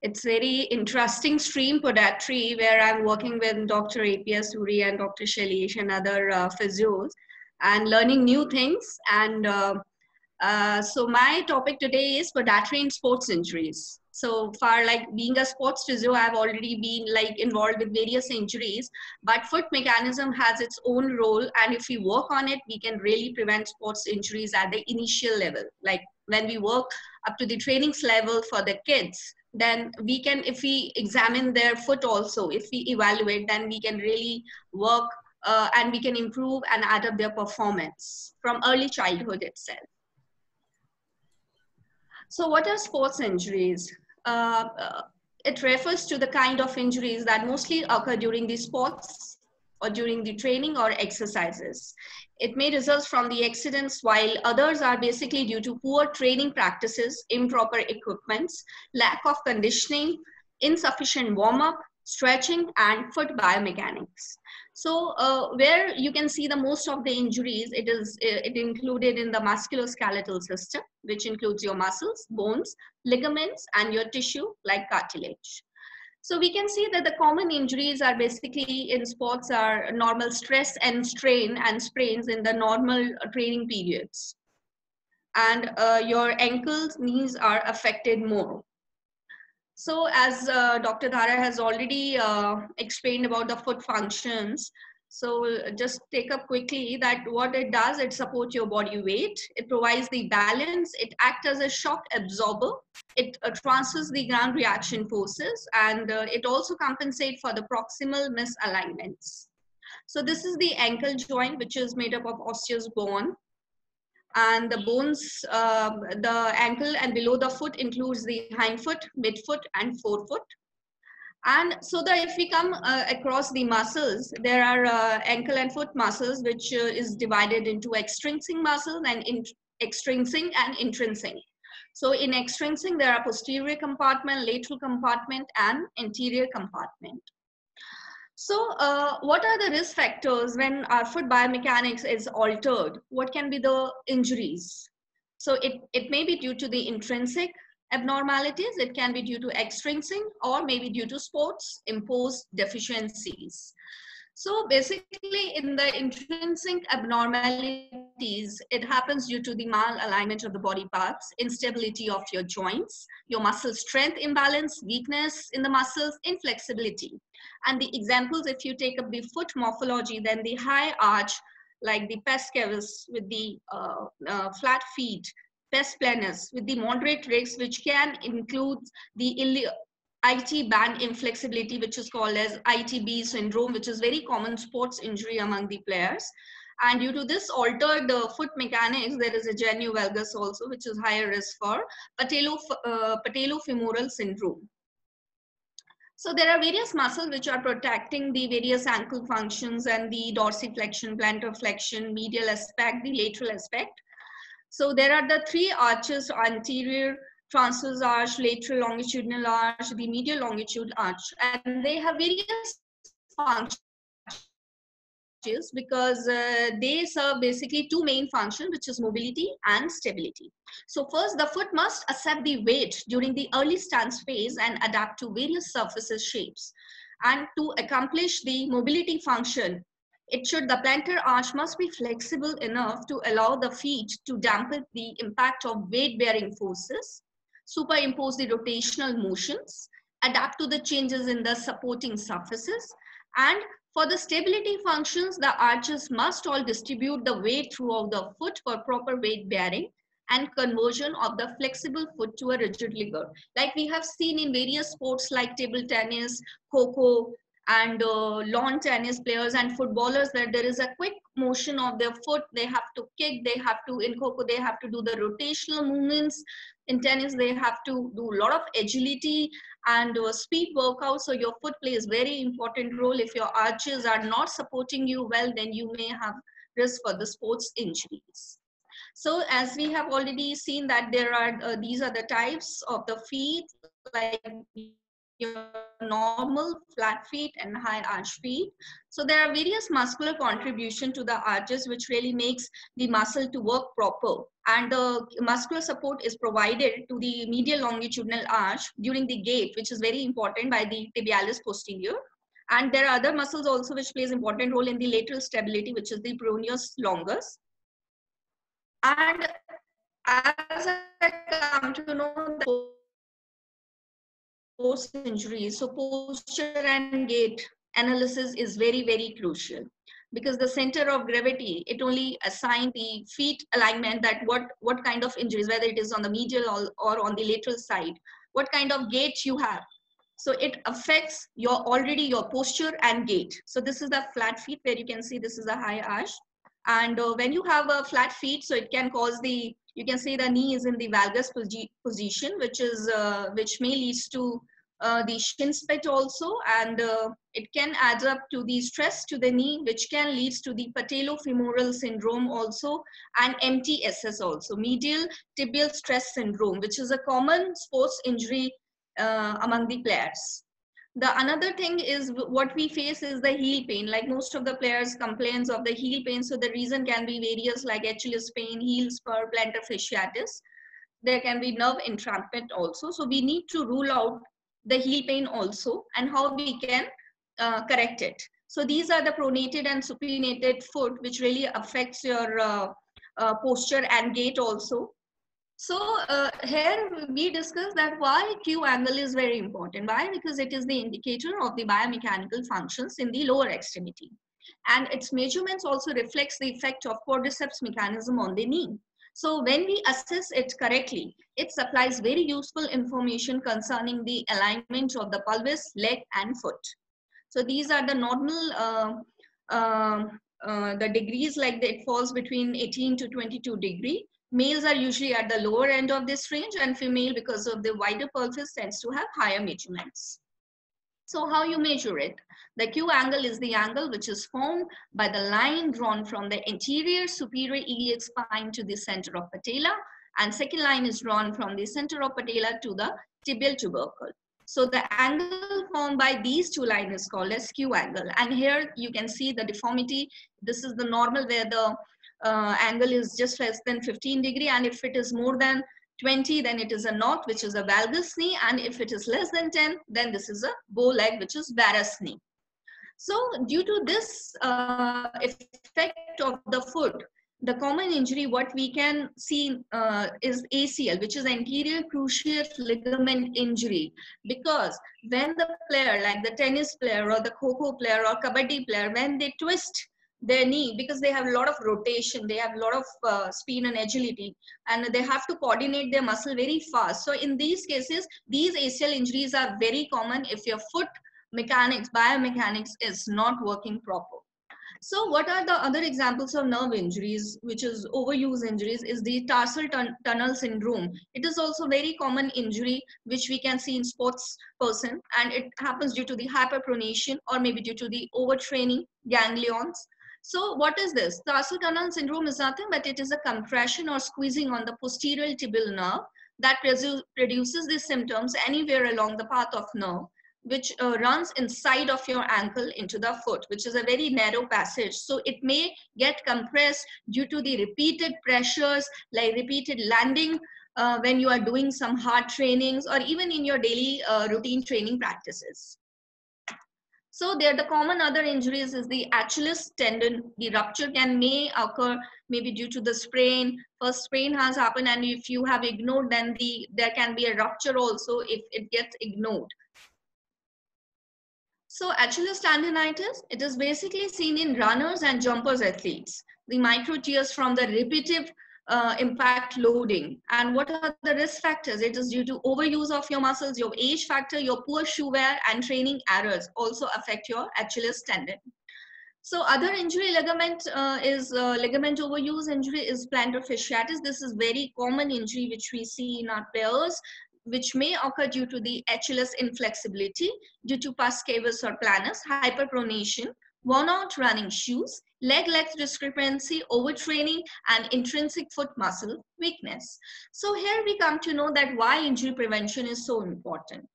it's very interesting stream podiatry, where I'm working with Doctor A P S Suri and Doctor Shailesh and other uh, physios, and learning new things. And uh, uh, so my topic today is podiatry in sports injuries. So far, like being a sports physio, I've already been like involved with various injuries, but foot mechanism has its own role. And if we work on it, we can really prevent sports injuries at the initial level. Like when we work up to the trainings level for the kids, then we can, if we examine their foot also, if we evaluate, then we can really work uh, and we can improve and add up their performance from early childhood itself. So what are sports injuries? Uh, uh, it refers to the kind of injuries that mostly occur during the sports or during the training or exercises. It may result from the accidents, while others are basically due to poor training practices, improper equipments, lack of conditioning, insufficient warm-up, stretching, and foot biomechanics. So uh, where you can see the most of the injuries, it is it included in the musculoskeletal system, which includes your muscles, bones, ligaments, and your tissue like cartilage. So we can see that the common injuries are basically in sports are normal stress and strain and sprains in the normal training periods. And uh, your ankles, knees are affected more. So as uh, Doctor Dhara has already uh, explained about the foot functions, so just take up quickly that what it does, it supports your body weight, it provides the balance, it acts as a shock absorber, it uh, transfers the ground reaction forces, and uh, it also compensates for the proximal misalignments. So this is the ankle joint, which is made up of osseous bone. And the bones, uh, the ankle and below the foot includes the hindfoot, midfoot, and forefoot. And so that if we come uh, across the muscles, there are uh, ankle and foot muscles, which uh, is divided into extrinsic muscles and in extrinsic and intrinsic. So in extrinsic, there are posterior compartment, lateral compartment, and anterior compartment. So uh, what are the risk factors when our foot biomechanics is altered? What can be the injuries? So it, it may be due to the intrinsic abnormalities, it can be due to extrinsic, or maybe due to sports imposed deficiencies. So basically in the intrinsic abnormality, fifties, it happens due to the malalignment of the body parts, instability of your joints, your muscle strength imbalance, weakness in the muscles, inflexibility. And the examples, if you take up the foot morphology, then the high arch, like the pes cavus with the uh, uh, flat feet, pes planus with the moderate rigs, which can include the I T band inflexibility, which is called as I T B syndrome, which is very common sports injury among the players. And due to this altered uh, foot mechanics, there is a genu valgus also, which is higher risk for patello, uh, patellofemoral syndrome. So there are various muscles which are protecting the various ankle functions and the dorsiflexion, plantar flexion, medial aspect, the lateral aspect. So there are the three arches, anterior, transverse arch, lateral longitudinal arch, the medial longitudinal arch, and they have various functions because uh, they serve basically two main functions, which is mobility and stability. So first, the foot must accept the weight during the early stance phase and adapt to various surfaces, shapes. And to accomplish the mobility function, it should, the plantar arch must be flexible enough to allow the feet to dampen the impact of weight-bearing forces, superimpose the rotational motions, adapt to the changes in the supporting surfaces. And for the stability functions, the arches must all distribute the weight throughout the foot for proper weight bearing and conversion of the flexible foot to a rigid ligament. Like we have seen in various sports like table tennis, kho-kho, and uh, lawn tennis players and footballers, that there is a quick motion of their foot. They have to kick, they have to, in kho-kho, they have to do the rotational movements. In tennis, they have to do a lot of agility and uh, speed workout. So your foot plays very important role. If your arches are not supporting you well, then you may have risk for the sports injuries. So as we have already seen that there are, uh, these are the types of the feet, like your normal flat feet and high arch feet. So there are various muscular contribution to the arches, which really makes the muscle to work proper. And the muscular support is provided to the medial longitudinal arch during the gait, which is very important, by the tibialis posterior. And there are other muscles also which plays important role in the lateral stability, which is the peroneus longus. And as I come to know that post injury, so posture and gait analysis is very, very crucial, because the center of gravity, it only assigns the feet alignment, that what, what kind of injuries, whether it is on the medial or, or on the lateral side, what kind of gait you have. So it affects your already your posture and gait. So this is the flat feet, where you can see this is a high arch. And uh, when you have a flat feet, so it can cause the, you can see the knee is in the valgus position, which is uh, which may lead to uh, the shin split also, and uh, it can add up to the stress to the knee, which can lead to the patellofemoral syndrome also, and M T S S also, medial tibial stress syndrome, which is a common sports injury uh, among the players. The another thing is what we face is the heel pain. Like most of the players complains of the heel pain. So the reason can be various, like Achilles pain, heel spur, plantar fasciitis. There can be nerve entrapment also. So we need to rule out the heel pain also, and how we can uh, correct it. So these are the pronated and supinated foot, which really affects your uh, uh, posture and gait also. So uh, here we discuss that why Q angle is very important. Why? Because it is the indicator of the biomechanical functions in the lower extremity. And its measurements also reflects the effect of quadriceps mechanism on the knee. So when we assess it correctly, it supplies very useful information concerning the alignment of the pelvis, leg and foot. So these are the normal uh, uh, uh, the degrees, like the, it falls between eighteen to twenty-two degree. Males are usually at the lower end of this range, and female, because of the wider pelvis, tends to have higher measurements. So how you measure it? The Q angle is the angle which is formed by the line drawn from the anterior superior iliac spine to the center of patella, and second line is drawn from the center of patella to the tibial tubercle. So the angle formed by these two lines is called as Q angle. And here you can see the deformity. This is the normal, where the Uh, angle is just less than fifteen degree, and if it is more than twenty, then it is a knot, which is a valgus knee, and if it is less than ten, then this is a bow leg, which is varus knee. So due to this uh, effect of the foot, the common injury, what we can see uh, is A C L, which is anterior cruciate ligament injury. Because when the player, like the tennis player or the kho-kho player or kabaddi player, when they twist their knee, because they have a lot of rotation, they have a lot of uh, speed and agility, and they have to coordinate their muscle very fast. So in these cases, these A C L injuries are very common if your foot mechanics, biomechanics is not working proper. So what are the other examples of nerve injuries, which is overuse injuries, is the tarsal tun tunnel syndrome. It is also very common injury, which we can see in sports person, and it happens due to the hyperpronation or maybe due to the overtraining ganglions. So what is this? Tarsal tunnel syndrome is nothing but it is a compression or squeezing on the posterior tibial nerve that produces these symptoms anywhere along the path of nerve, which uh, runs inside of your ankle into the foot, which is a very narrow passage. So it may get compressed due to the repeated pressures, like repeated landing uh, when you are doing some hard trainings or even in your daily uh, routine training practices. So there, the common other injuries is the Achilles tendon. The rupture can may occur maybe due to the sprain. First sprain has happened, and if you have ignored, then the there can be a rupture also if it gets ignored. So Achilles tendonitis, it is basically seen in runners and jumpers athletes. The micro tears from the repetitive Uh, impact loading. And what are the risk factors? It is due to overuse of your muscles, your age factor, your poor shoe wear, and training errors also affect your Achilles tendon. So other injury ligament uh, is uh, ligament overuse injury is plantar fasciitis. This is very common injury which we see in our players, which may occur due to the Achilles inflexibility, due to pus cavus or planus, hyperpronation, worn out running shoes, leg length discrepancy, overtraining, and intrinsic foot muscle weakness. So here we come to know that why injury prevention is so important.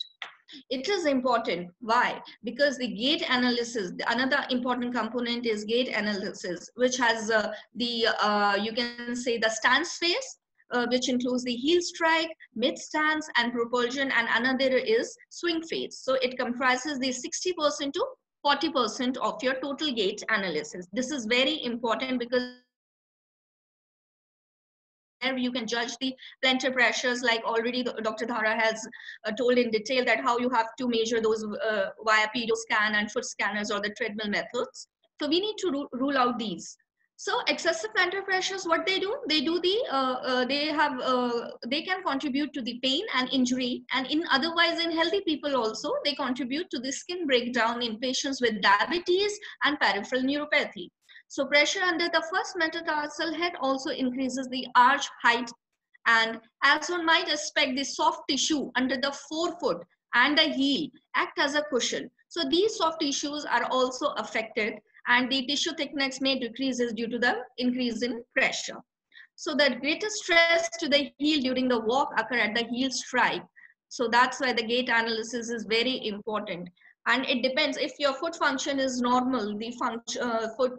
It is important. Why? Because the gait analysis, another important component is gait analysis, which has uh, the, uh, you can say the stance phase, Uh, which includes the heel strike, mid stance, and propulsion, and another is swing phase. So it comprises the sixty percent to forty percent of your total gait analysis. This is very important because you can judge the plantar pressures, like already Doctor Dhara has uh, told in detail that how you have to measure those uh, via pedo scan and foot scanners or the treadmill methods. So we need to rule out these. So excessive plantar pressures, what they do? They do the uh, uh, they have uh, they can contribute to the pain and injury, and in otherwise in healthy people also they contribute to the skin breakdown in patients with diabetes and peripheral neuropathy. So pressure under the first metatarsal head also increases the arch height, and as one might expect, the soft tissue under the forefoot and the heel act as a cushion. So these soft tissues are also affected, and the tissue thickness may decrease due to the increase in pressure. So the greatest stress to the heel during the walk occur at the heel strike. So that's why the gait analysis is very important. And it depends if your foot function is normal, the function, uh, foot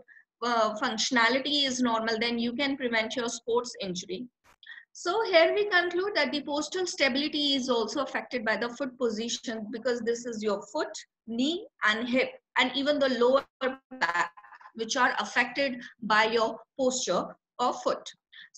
uh, functionality is normal, then you can prevent your sports injury. So here we conclude that the postural stability is also affected by the foot position, because this is your foot, knee, and hip, and even the lower back, which are affected by your posture or foot.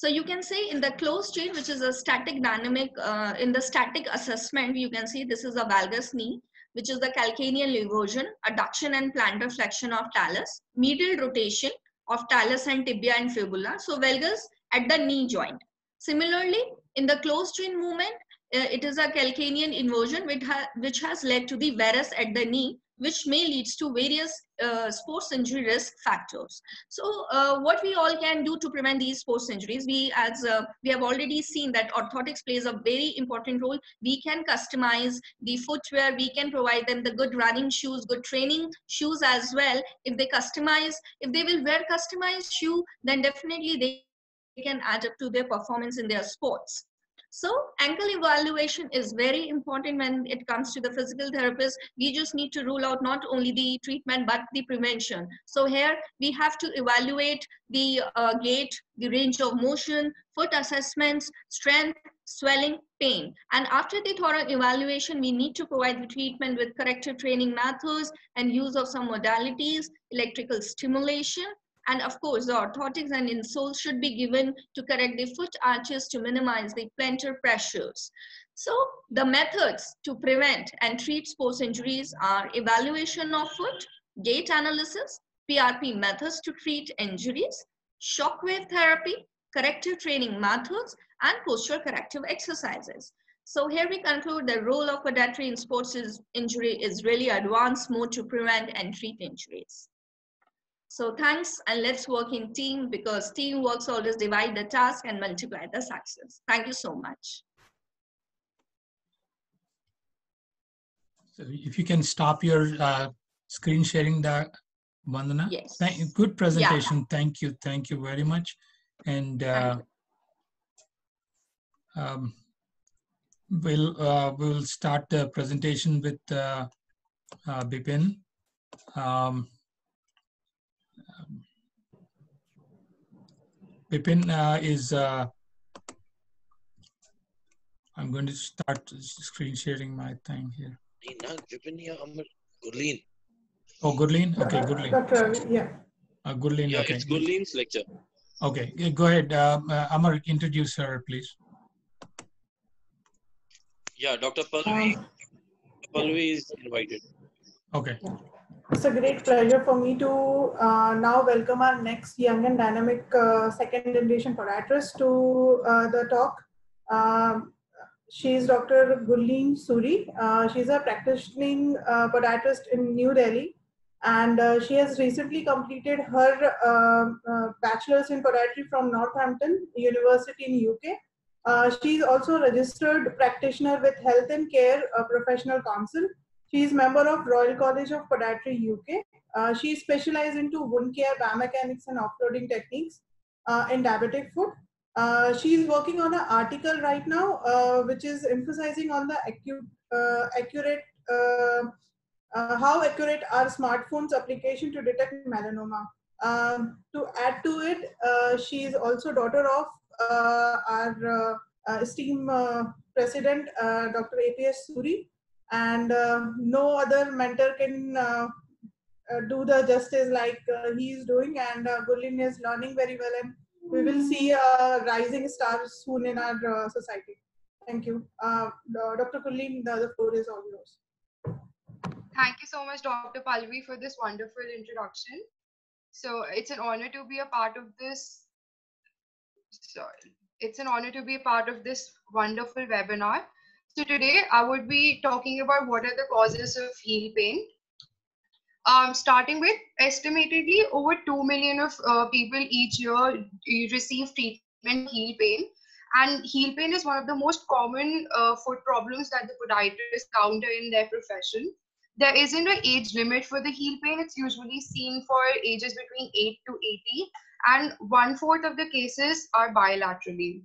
So you can say in the closed chain, which is a static dynamic, uh, in the static assessment, you can see this is a valgus knee, which is the calcaneal eversion, adduction and plantar flexion of talus, medial rotation of talus and tibia and fibula. So valgus at the knee joint. Similarly, in the closed chain movement, uh, it is a calcaneal inversion, which, ha which has led to the varus at the knee, which may leads to various uh, sports injury risk factors. So uh, what we all can do to prevent these sports injuries, we as uh, we have already seen that orthotics plays a very important role. We can customize the footwear, we can provide them the good running shoes, good training shoes as well. If they customize, if they will wear customized shoe, then definitely they can add up to their performance in their sports. So ankle evaluation is very important when it comes to the physical therapist. We just need to rule out not only the treatment, but the prevention. So here we have to evaluate the uh, gait, the range of motion, foot assessments, strength, swelling, pain. And after the thorough evaluation, we need to provide the treatment with corrective training methods and use of some modalities, electrical stimulation, And of course, the orthotics and insoles should be given to correct the foot arches to minimize the plantar pressures. So the methods to prevent and treat sports injuries are evaluation of foot, gait analysis, P R P methods to treat injuries, shockwave therapy, corrective training methods, and postural corrective exercises. So here we conclude the role of podiatry in sports injury is really advanced mode to prevent and treat injuries. So thanks, and let's work in team, because teamwork always divide the task and multiply the success. Thank you so much. So if you can stop your uh, screen sharing, the Vandana. Yes. Thank, good presentation. Yeah. Thank you. Thank you very much. And uh, um, we'll uh, we'll start the presentation with uh, uh, Vipin. Um, Vipin uh, is, uh, I'm going to start screen sharing my thing here. Gurleen. Oh, Gurleen? Okay, Gurleen. Doctor, yeah. Uh, Gurleen, yeah, okay. It's Gurleen's lecture. Okay, go ahead. Uh, uh, Amar, introduce her, please. Yeah, Doctor Pallavi. Um, Pallavi is invited. Okay. Yeah. It's a great pleasure for me to uh, now welcome our next young and dynamic uh, second generation podiatrist to uh, the talk. Uh, she is Doctor Gurleen Suri. Uh, she is a practicing uh, podiatrist in New Delhi, and uh, she has recently completed her uh, uh, bachelor's in podiatry from Northampton University in U K. Uh, she is also a registered practitioner with Health and Care uh, Professional Council. She is member of Royal College of Podiatry U K. Uh, she is specialized into wound care, biomechanics, and off-roading techniques uh, in diabetic foot. Uh, she is working on an article right now, uh, which is emphasizing on the acu uh, accurate, uh, uh, how accurate are smartphones application to detect melanoma. Um, to add to it, uh, she is also daughter of uh, our uh, esteemed uh, president, uh, Doctor A P S Suri. And uh, no other mentor can uh, uh, do the justice like uh, he is doing, and uh, Gurleen is learning very well, and we will see uh, rising stars soon in our uh, society. Thank you. Uh, Doctor Gurleen, the, the floor is all yours. Thank you so much, Doctor Pallavi, for this wonderful introduction. So it's an honor to be a part of this. Sorry, it's an honor to be a part of this wonderful webinar. So today I would be talking about what are the causes of heel pain. Um, starting with, estimatedly over two million of uh, people each year receive treatment heel pain, and heel pain is one of the most common uh, foot problems that the podiatrists counter in their profession. There isn't an age limit for the heel pain. It's usually seen for ages between eight to eighty, and one fourth of the cases are bilaterally.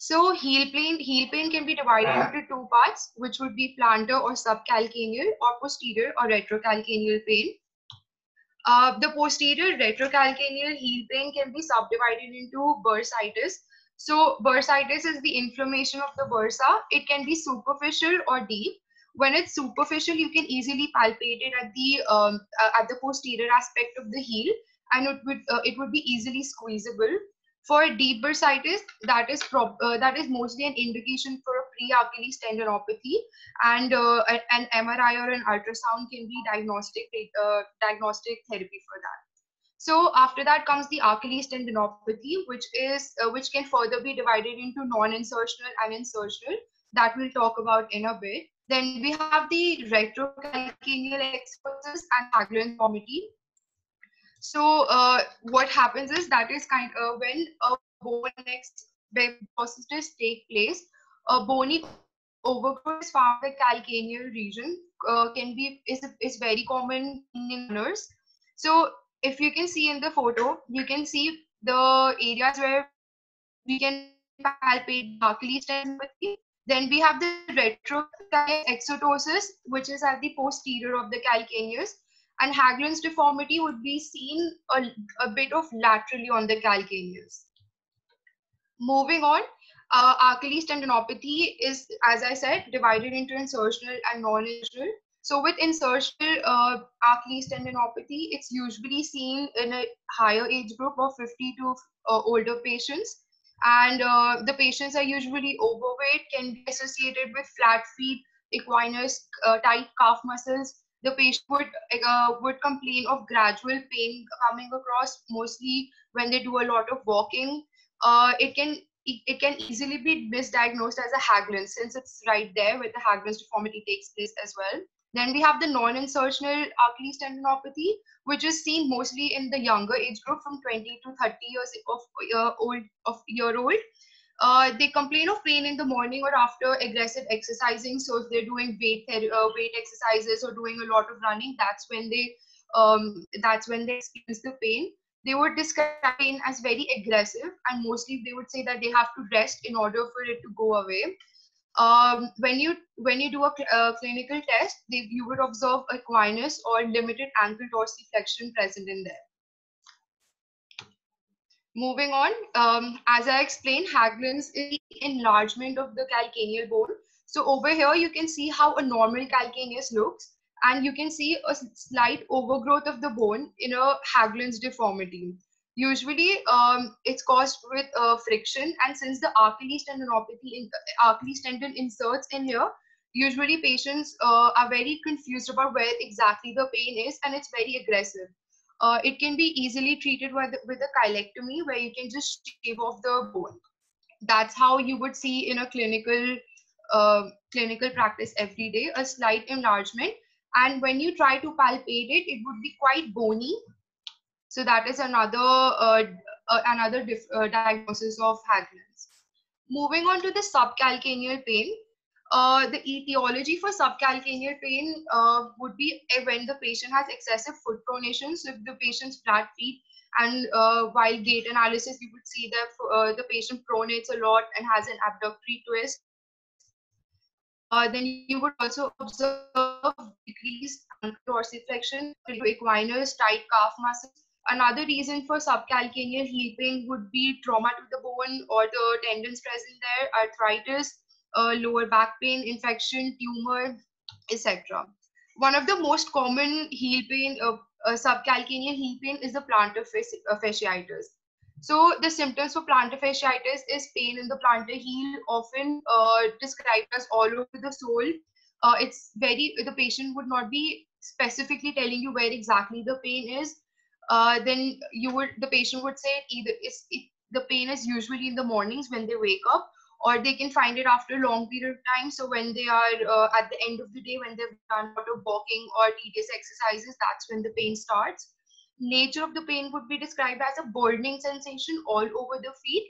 So heel pain, heel pain can be divided into two parts, which would be plantar or subcalcaneal, or posterior or retrocalcaneal pain. Uh, the posterior retrocalcaneal heel pain can be subdivided into bursitis. So bursitis is the inflammation of the bursa. It can be superficial or deep. When it's superficial, you can easily palpate it at the um, uh, at the posterior aspect of the heel, and it would uh, it would be easily squeezable. For deep bursitis, that is prop, uh, that is mostly an indication for a pre-Achilles tendinopathy, and uh, an M R I or an ultrasound can be diagnostic uh, diagnostic therapy for that. So after that comes the Achilles tendinopathy, which is uh, which can further be divided into non-insertional and insertional. That we'll talk about in a bit. Then we have the retrocalcaneal expertise and Haglund's deformity. So uh, what happens is that is kind of when a bone excisions take place, a bony overgrowth is found in the calcaneal region. Uh, can be is is very common in runners. So if you can see in the photo, you can see the areas where we can palpate Achilles tendinopathy. Then we have the retrocalcaneal exotosis, which is at the posterior of the calcaneus. And Haglund's deformity would be seen a, a bit of laterally on the calcaneus. Moving on, uh, Achilles tendinopathy is, as I said, divided into insertional and non-insertional. So with insertional uh, Achilles tendinopathy, it's usually seen in a higher age group of fifty to uh, older patients. And uh, the patients are usually overweight, can be associated with flat feet, equinus, uh, tight calf muscles. The patient would, uh, would complain of gradual pain coming across, mostly when they do a lot of walking. Uh, it can it can easily be misdiagnosed as a Haglund's, since it's right there where the Haglund's deformity takes place as well. Then we have the non-insertional Achilles tendinopathy, which is seen mostly in the younger age group from twenty to thirty years of year old. Of year old. Uh, they complain of pain in the morning or after aggressive exercising. So if they're doing weight uh, weight exercises or doing a lot of running, that's when they um, that's when they experience the pain. They would describe pain as very aggressive, and mostly they would say that they have to rest in order for it to go away. Um, when you when you do a, cl a clinical test, they, you would observe equinus or limited ankle dorsiflexion present in there. Moving on, um, as I explained, Haglund's is the enlargement of the calcaneal bone. So over here, you can see how a normal calcaneus looks, and you can see a slight overgrowth of the bone in a Haglund's deformity. Usually, um, it's caused with uh, friction, and since the Achilles tendinopathy, in, Achilles tendon inserts in here, usually patients uh, are very confused about where exactly the pain is, and it's very aggressive. Uh, it can be easily treated with, with a colectomy, where you can just shave off the bone. That's how you would see in a clinical, uh, clinical practice every day, a slight enlargement. And when you try to palpate it, it would be quite bony. So that is another uh, uh, another dif uh, diagnosis of Haglund's. Moving on to the subcalcaneal pain, uh, the etiology for subcalcaneal pain uh, would be when the patient has excessive foot pronation. So if the patient's flat feet, and uh, while gait analysis, you would see that uh, the patient pronates a lot and has an abductory twist. Uh, then you would also observe decreased dorsiflexion, equinus, tight calf muscles. Another reason for subcalcaneal heaping would be trauma to the bone or the tendons present there, arthritis, uh, lower back pain, infection, tumor, et cetera. One of the most common heel pain, uh, uh, subcalcaneal heel pain, is the plantar fasci uh, fasciitis. So the symptoms for plantar fasciitis is pain in the plantar heel, often uh, described as all over the sole. Uh, it's very the patient would not be specifically telling you where exactly the pain is. Uh, then you would the patient would say either it's, it, the pain is usually in the mornings when they wake up, or they can find it after a long period of time. So when they are uh, at the end of the day, when they've done a lot of walking or tedious exercises, that's when the pain starts. Nature of the pain would be described as a burning sensation all over the feet.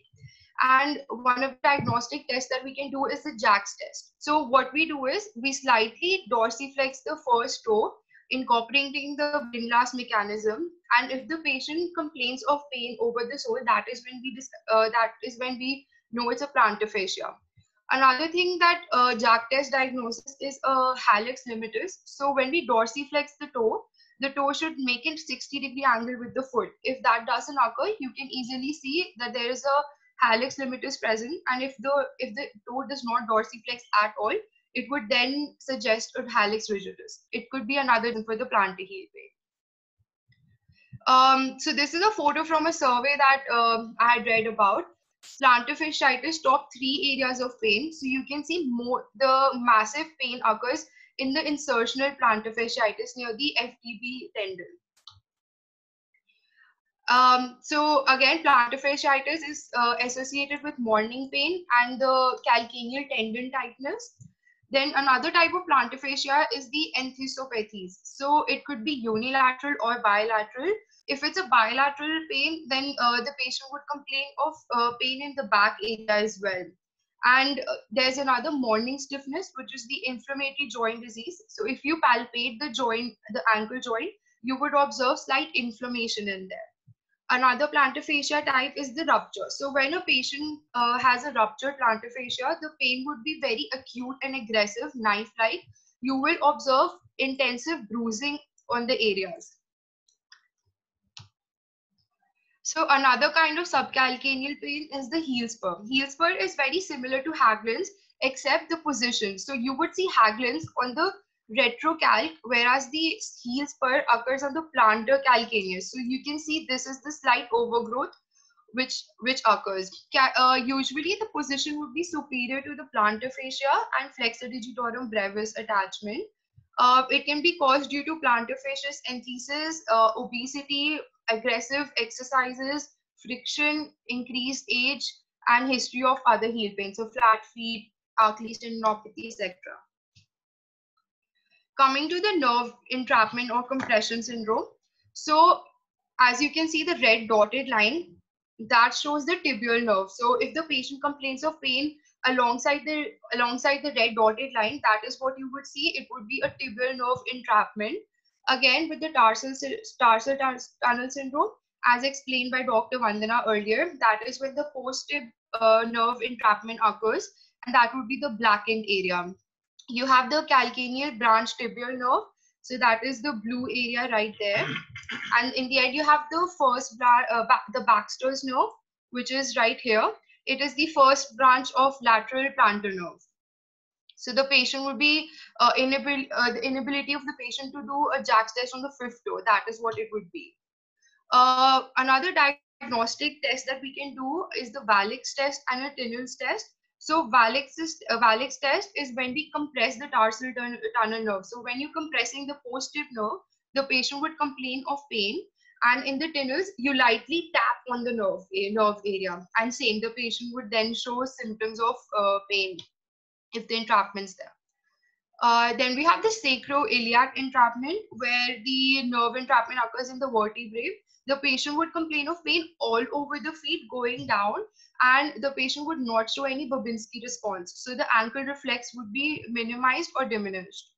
And one of the diagnostic tests that we can do is the Jack's test. So what we do is we slightly dorsiflex the first toe, incorporating the windlass mechanism. And if the patient complains of pain over the sole, that is when we uh, that is when we know it's a plantar fascia. Another thing that uh, Jack test diagnosis is a uh, hallux limitus. So when we dorsiflex the toe, the toe should make a sixty degree angle with the foot. If that doesn't occur, you can easily see that there is a hallux limitus present, and if the if the toe does not dorsiflex at all, it would then suggest a hallux rigidus. It could be another for the plantar heel pain. Um, so this is a photo from a survey that uh, I had read about. Plantar fasciitis top three areas of pain. So you can see more the massive pain occurs in the insertional plantar fasciitis near the F T B tendon. Um, so again, plantar fasciitis is uh, associated with morning pain and the calcaneal tendon tightness. Then another type of plantar fascia is the enthesopathies. So it could be unilateral or bilateral. If it's a bilateral pain, then uh, the patient would complain of uh, pain in the back area as well. And uh, there's another morning stiffness, which is the inflammatory joint disease. So if you palpate the joint, the ankle joint, you would observe slight inflammation in there. Another plantar fascia type is the rupture. So when a patient uh, has a ruptured plantar fascia, the pain would be very acute and aggressive, knife-like. You will observe intensive bruising on the areas. So another kind of subcalcaneal pain is the heel spur. Heel spur is very similar to Haglund's, except the position. So you would see Haglund's on the retrocalc, whereas the heel spur occurs on the plantar calcaneus. So you can see this is the slight overgrowth which which occurs. Uh, usually the position would be superior to the plantar fascia and flexor digitorum brevis attachment. Uh, it can be caused due to plantar fascia enthesis, uh, obesity, aggressive exercises, friction, increased age, and history of other heel pain, so flat feet, Achilles tendinopathy, et cetera. Coming to the nerve entrapment or compression syndrome. So as you can see, the red dotted line, that shows the tibial nerve. So if the patient complains of pain alongside the alongside the red dotted line, that is what you would see. It would be a tibial nerve entrapment. Again, with the tarsal tarsal tunnel syndrome, as explained by Doctor Vandana earlier, that is when the post-tib uh, nerve entrapment occurs, and that would be the blackened area. You have the calcaneal branch tibial nerve, so that is the blue area right there. And in the end, you have the first uh, back, the Baxter's nerve, which is right here. It is the first branch of lateral plantar nerve. So the patient would be uh, inability, uh, the inability of the patient to do a Jack's test on the fifth toe. That is what it would be. Uh, another diagnostic test that we can do is the Valix test and a Tinel's test. So Valix, is, uh, Valix test is when we compress the tarsal tun tunnel nerve. So when you're compressing the post-tip nerve, the patient would complain of pain. And in the Tinel's, you lightly tap on the nerve, a nerve area. And same, the patient would then show symptoms of uh, pain if the entrapment's there. Uh, then we have the sacroiliac entrapment, where the nerve entrapment occurs in the vertebrae. The patient would complain of pain all over the feet going down, and the patient would not show any Babinski response. So the ankle reflex would be minimized or diminished.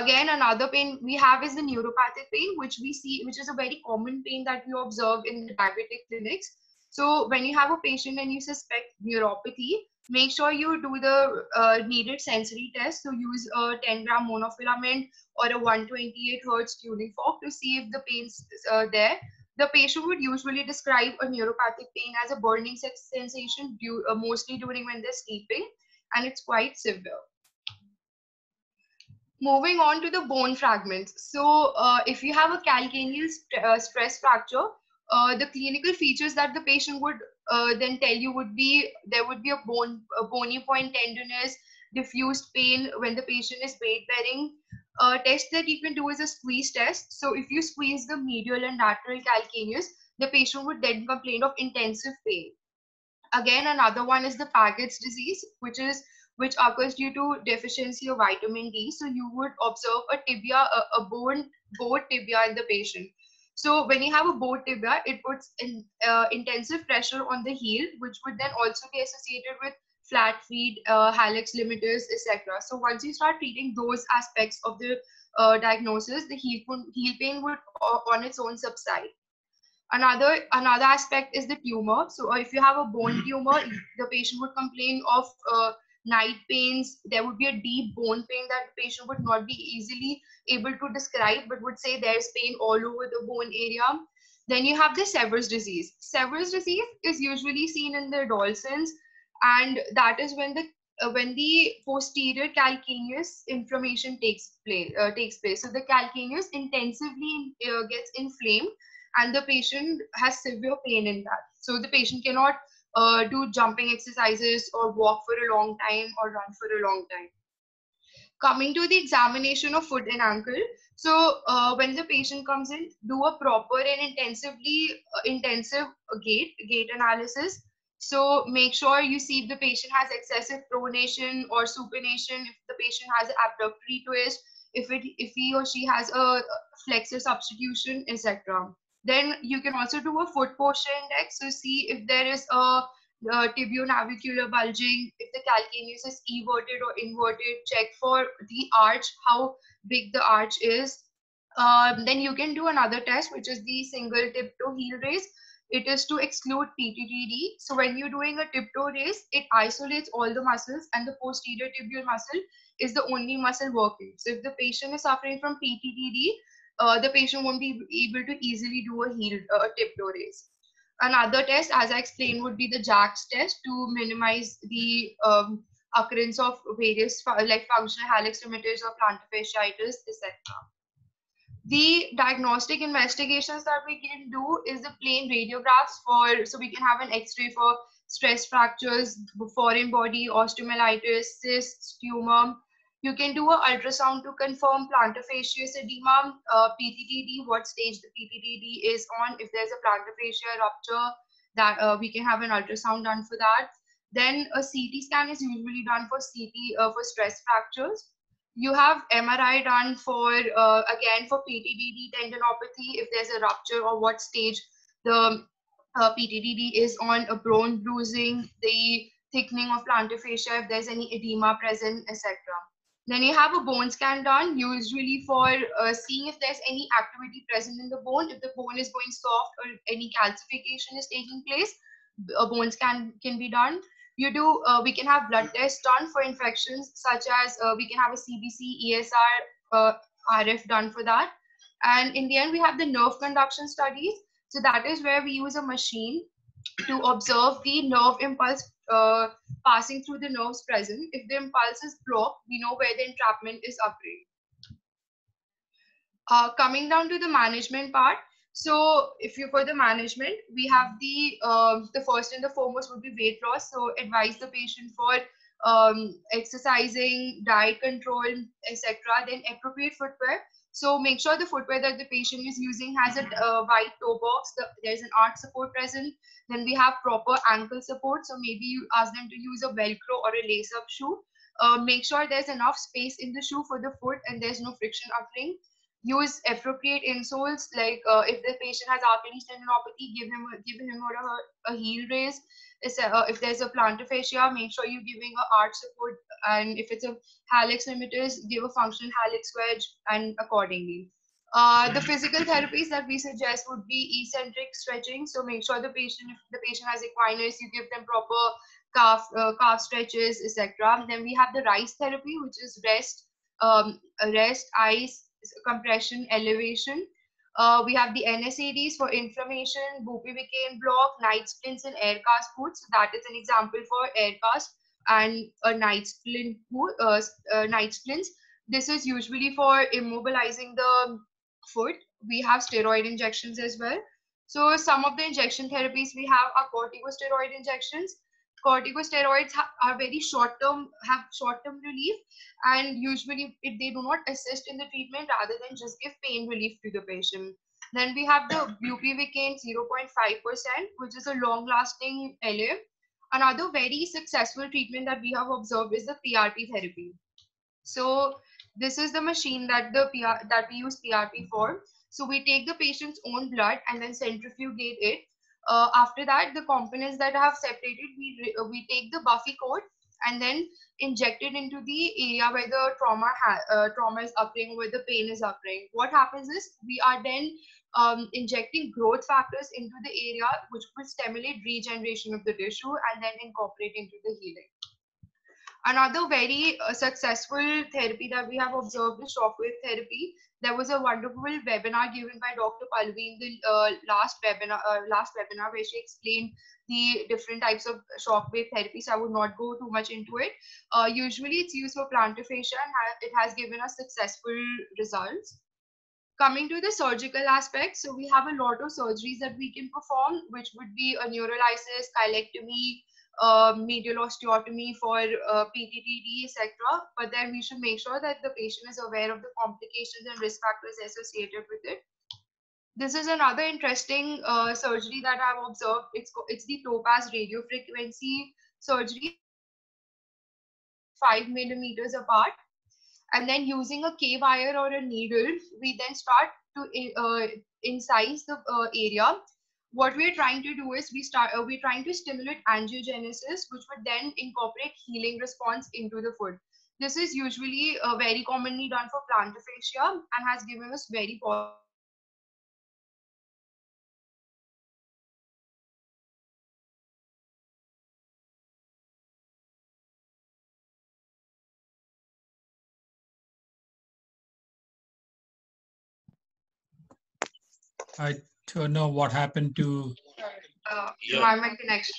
Again, another pain we have is the neuropathic pain, which we see, which is a very common pain that we observe in the diabetic clinics. So when you have a patient and you suspect neuropathy, make sure you do the uh, needed sensory test. So use a ten gram monofilament or a one twenty-eight hertz tuning fork to see if the pain's uh, there. The patient would usually describe a neuropathic pain as a burning sensation due, uh, mostly during when they're sleeping, and it's quite severe. Moving on to the bone fragments. So uh, if you have a calcaneal st uh, stress fracture, uh, the clinical features that the patient would Uh, then tell you would be, there would be a bone, a bony point tenderness, diffused pain when the patient is weight bearing. A uh, test that you can do is a squeeze test. So if you squeeze the medial and lateral calcaneus, the patient would then complain of intensive pain. Again, another one is the Paget's disease, which is which occurs due to deficiency of vitamin D. So you would observe a tibia, a, a bone, bowed tibia in the patient. So when you have a bowed tibia, it puts in, uh, intensive pressure on the heel, which would then also be associated with flat feet, uh, hallux limiters, et cetera. So once you start treating those aspects of the uh, diagnosis, the heel, heel pain would uh, on its own subside. Another, another aspect is the tumor. So if you have a bone tumor, the patient would complain of uh, night pains. There would be a deep bone pain that the patient would not be easily able to describe, but would say there's pain all over the bone area. Then you have the Sever's disease. Sever's disease is usually seen in the adolescents, and that is when the uh, when the posterior calcaneus inflammation takes place. Uh, takes place. So the calcaneus intensively uh, gets inflamed, and the patient has severe pain in that. So the patient cannot Uh, do jumping exercises or walk for a long time or run for a long time. Coming to the examination of foot and ankle. So uh, when the patient comes in, do a proper and intensively uh, intensive gait, gait analysis. So make sure you see if the patient has excessive pronation or supination, if the patient has an abductory twist, if, it, if he or she has a flexor substitution, et cetera. Then you can also do a foot posture index. So see if there is a, a tibionavicular bulging, if the calcaneus is everted or inverted, check for the arch, how big the arch is. Um, then you can do another test, which is the single tiptoe heel raise. It is to exclude P T T D. So when you're doing a tiptoe raise, it isolates all the muscles, and the posterior tibial muscle is the only muscle working. So if the patient is suffering from P T T D, Uh, the patient won't be able to easily do a heel, uh, tiptoe raise. Another test, as I explained, would be the Jack's test to minimize the um, occurrence of various like functional hallux rheumatis or plantar fasciitis, et cetera. The diagnostic investigations that we can do is the plain radiographs for, so we can have an X-ray for stress fractures, foreign body, osteomyelitis, cysts, tumor. You can do an ultrasound to confirm plantar fasciitis edema, uh, P T T D, what stage the P T T D is on. If there's a plantar fascia rupture, that uh, we can have an ultrasound done for that. Then a C T scan is usually done for C T uh, for stress fractures. You have M R I done for, uh, again, for P T T D tendinopathy, if there's a rupture or what stage the uh, P T T D is on, a bone bruising, the thickening of plantar fascia, if there's any edema present, et cetera. Then you have a bone scan done, usually for uh, seeing if there's any activity present in the bone. If the bone is going soft or any calcification is taking place, a bone scan can be done. You do, uh, we can have blood tests done for infections, such as uh, we can have a C B C, E S R, uh, R F done for that. And in the end, we have the nerve conduction studies. So that is where we use a machine to observe the nerve impulse uh, passing through the nerves present. If the impulse is blocked, we know where the entrapment is occurring. Uh, coming down to the management part. So if you for the management, we have the, uh, the first and the foremost would be weight loss. So advise the patient for um, exercising, diet control, et cetera. Then appropriate footwear. So make sure the footwear that the patient is using has a uh, wide toe box. The, there's an arch support present. Then we have proper ankle support. So maybe you ask them to use a Velcro or a lace-up shoe. Uh, make sure there's enough space in the shoe for the foot and there's no friction occurring. Use appropriate insoles, like uh, if the patient has Achilles tendinopathy, give him, give him or her a heel raise. Uh, if there's a plantar fascia, make sure you're giving an arch support. And if it's a hallux rheumatis, give a functional hallux wedge and accordingly. Uh, the physical therapies that we suggest would be eccentric stretching. So make sure the patient, if the patient has equinus, you give them proper calf, uh, calf stretches, et cetera. Then we have the RICE therapy, which is rest, um, rest, ice, compression, elevation. Uh, we have the N SAIDs for inflammation, bupivacaine block, night splints, and air cast boots. So that is an example for air cast and a night splint boot, uh, uh, night splints. This is usually for immobilizing the foot. We have steroid injections as well. So some of the injection therapies we have are corticosteroid injections. Corticosteroids are very short-term, have short-term relief, and usually it, they do not assist in the treatment rather than just give pain relief to the patient. Then we have the bupivacaine zero point five percent, which is a long-lasting L A. Another very successful treatment that we have observed is the P R P therapy. So this is the machine that, the P R, that we use P R P for. So we take the patient's own blood and then centrifugate it. Uh, after that, the components that I have separated, we, we take the buffy coat and then inject it into the area where the trauma, ha uh, trauma is occurring, where the pain is occurring. What happens is we are then um, injecting growth factors into the area, which will stimulate regeneration of the tissue and then incorporate into the healing. Another very uh, successful therapy that we have observed is shockwave therapy. There was a wonderful webinar given by Doctor Pulvi in the uh, last webinar, uh, last webinar where she explained the different types of shockwave therapy. So I would not go too much into it. Uh, usually it's used for plantar fascia and ha it has given us successful results. Coming to the surgical aspect, so we have a lot of surgeries that we can perform, which would be a neurolysis, colectomy, Uh, medial osteotomy for uh, P T T D, et cetera. But then we should make sure that the patient is aware of the complications and risk factors associated with it. This is another interesting uh, surgery that I've observed. It's, it's the topaz radiofrequency surgery, five millimeters apart. And then using a K-wire or a needle, we then start to uh, incise the uh, area. What we're trying to do is we start, uh, we're trying to stimulate angiogenesis, which would then incorporate healing response into the foot. This is usually uh, very commonly done for plantar fascia and has given us very positive. I don't know what happened to uh, yeah. my, my connection.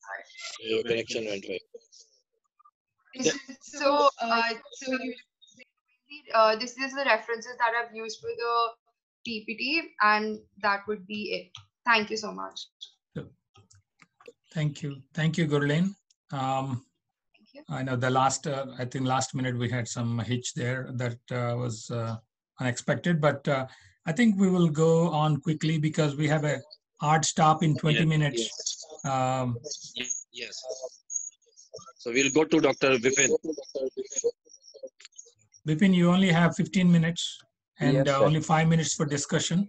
Sorry. Your connection went right. Yeah. So, uh, so you, uh, this is the references that I've used for the P P T, and that would be it. Thank you so much. Thank you. Thank you, Gurleen. Um, Thank you. I know the last, uh, I think last minute we had some hitch there that uh, was uh, unexpected, but uh, I think we will go on quickly because we have a hard stop in twenty yes. minutes. Yes. Um, yes. So we'll go to Doctor Vipin. Vipin, you only have fifteen minutes and yes, uh, only five minutes for discussion.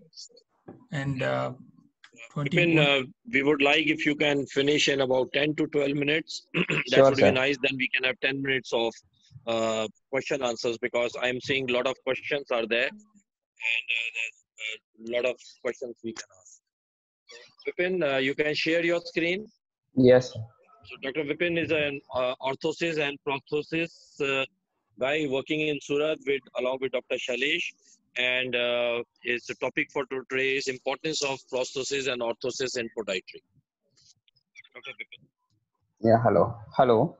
And uh, Vipin, uh, we would like if you can finish in about ten to twelve minutes. that sure, would sir. be nice. Then we can have ten minutes of uh, question answers, because I'm seeing a lot of questions are there, and uh, there's a lot of questions we can ask. Vipin, uh, you can share your screen. Yes. So Doctor Vipin is an uh, orthosis and prosthesis uh, guy working in Surat with along with Doctor Shailesh. And uh, his topic for today is importance of prosthesis and orthosis in podiatry. Doctor Vipin. Yeah, hello. Hello.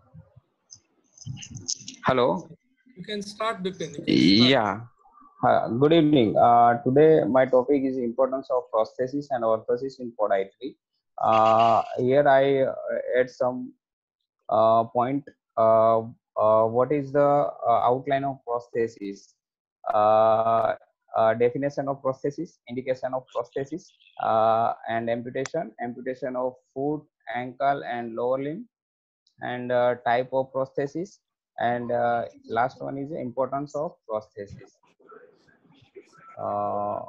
Hello. You can start, Vipin. Can start. Yeah. Uh, good evening. Uh, today my topic is importance of prosthesis and orthosis in podiatry. Uh, here I add some uh, point. Uh, uh, what is the uh, outline of prosthesis? Uh, uh, definition of prosthesis, indication of prosthesis, uh, and amputation, amputation of foot, ankle, and lower limb, and uh, type of prosthesis, and uh, last one is the importance of prosthesis. Uh,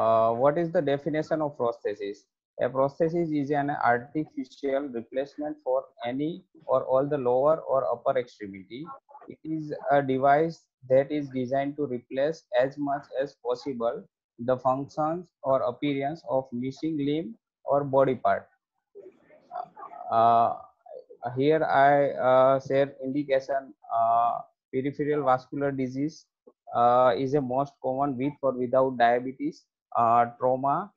uh, what is the definition of prosthesis? A prosthesis is an artificial replacement for any or all the lower or upper extremity. It is a device that is designed to replace as much as possible the functions or appearance of missing limb or body part. Uh, here I uh, share indication. Uh, peripheral vascular disease uh, is the most common with or without diabetes, uh, trauma,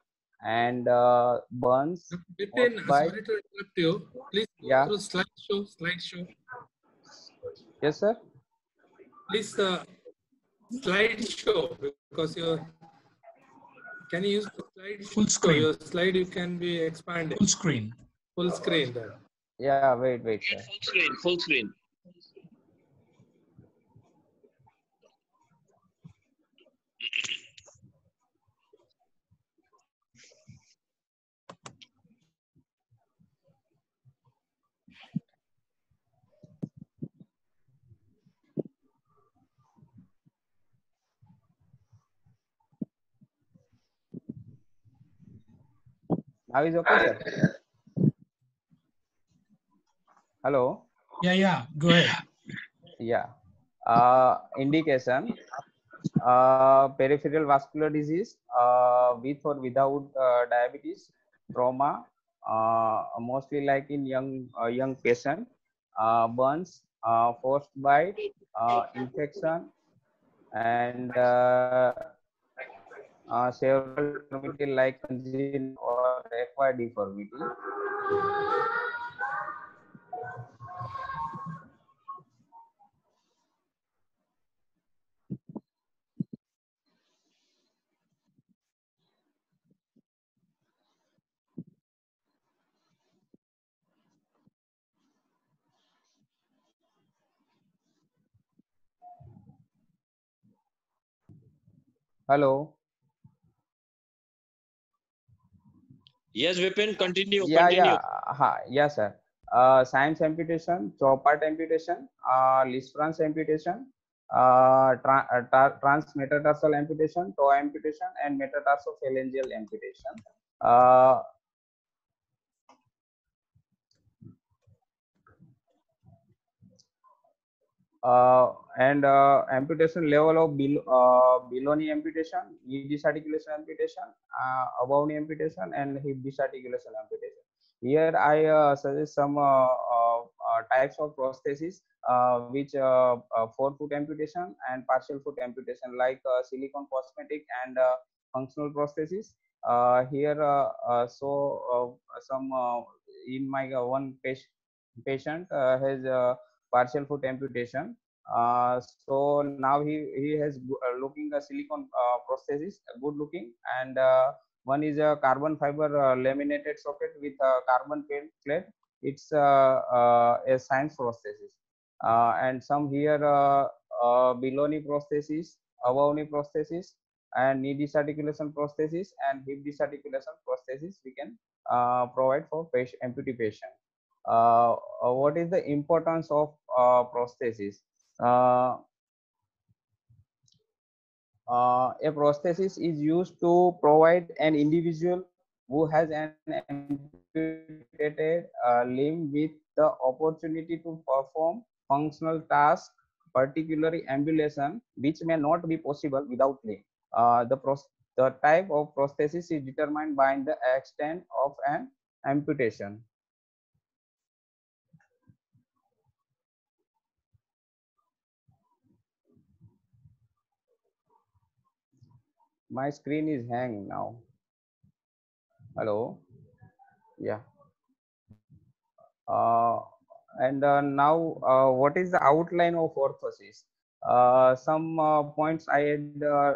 and uh, burns. Vipin, sorry to interrupt you. Please go yeah. through slideshow, slideshow. Yes, sir. Please uh, slideshow, because your can you use the slide full screen. Your slide you can be expanded. Full screen. Full screen. There. Yeah. Wait. Wait. Sir. Full screen. Full screen. How is okay, sir? Hello. Yeah, yeah. Go ahead. Yeah. Uh, indication: uh, peripheral vascular disease, uh, with or without uh, diabetes, trauma, uh, mostly like in young uh, young patient, uh, burns, uh, forced bite, uh, infection, and uh, uh, several like congenital or acquired deformity. Hello. Yes, Vipin, continue. Yeah, continue. yeah, uh, yeah, sir. Uh, Symes amputation, jaw part amputation, uh, Lisfranc amputation, uh, tra tra transmetatarsal amputation, toe amputation, and metatarsophalangeal amputation. Uh, uh, and uh, amputation level of below, uh, below knee amputation, knee disarticulation amputation, uh, above knee amputation, and hip disarticulation amputation. Here I uh, suggest some uh, uh, types of prosthesis, uh, which uh, uh, forefoot amputation and partial foot amputation, like uh, silicone cosmetic and uh, functional prosthesis. Uh, here uh, uh, so uh, some uh, in my uh, one patient patient uh, has uh, partial foot amputation. Uh, so now he, he has uh, looking a silicone uh, prosthesis, good looking, and uh, one is a carbon fiber uh, laminated socket with a carbon plate. It's uh, uh, a science prosthesis. Uh, and some here uh, uh, below knee prosthesis, above knee prosthesis, and knee disarticulation prosthesis and hip disarticulation prosthesis we can uh, provide for patient, amputee patient. Uh, uh, what is the importance of uh, prosthesis? Uh, uh, a prosthesis is used to provide an individual who has an amputated uh, limb with the opportunity to perform functional tasks, particularly ambulation, which may not be possible without limb. Uh, the, the type of prosthesis is determined by the extent of an amputation. My screen is hanging now. Hello. Yeah. Uh, and uh, now, uh, what is the outline of orthosis? Uh, some uh, points I had uh,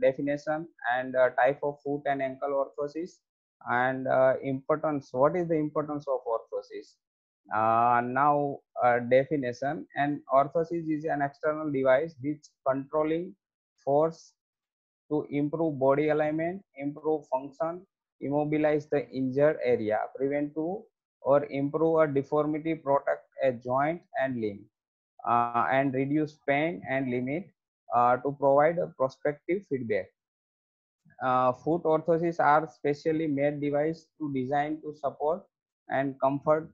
definition and uh, type of foot and ankle orthosis and uh, importance. What is the importance of orthosis? Uh, now, uh, definition. And orthosis is an external device which controlling force to improve body alignment, improve function, immobilize the injured area, prevent to or improve a deformity, protect a joint and limb, uh, and reduce pain and limit uh, to provide a prospective feedback. Uh, foot orthoses are specially made device to design to support and comfort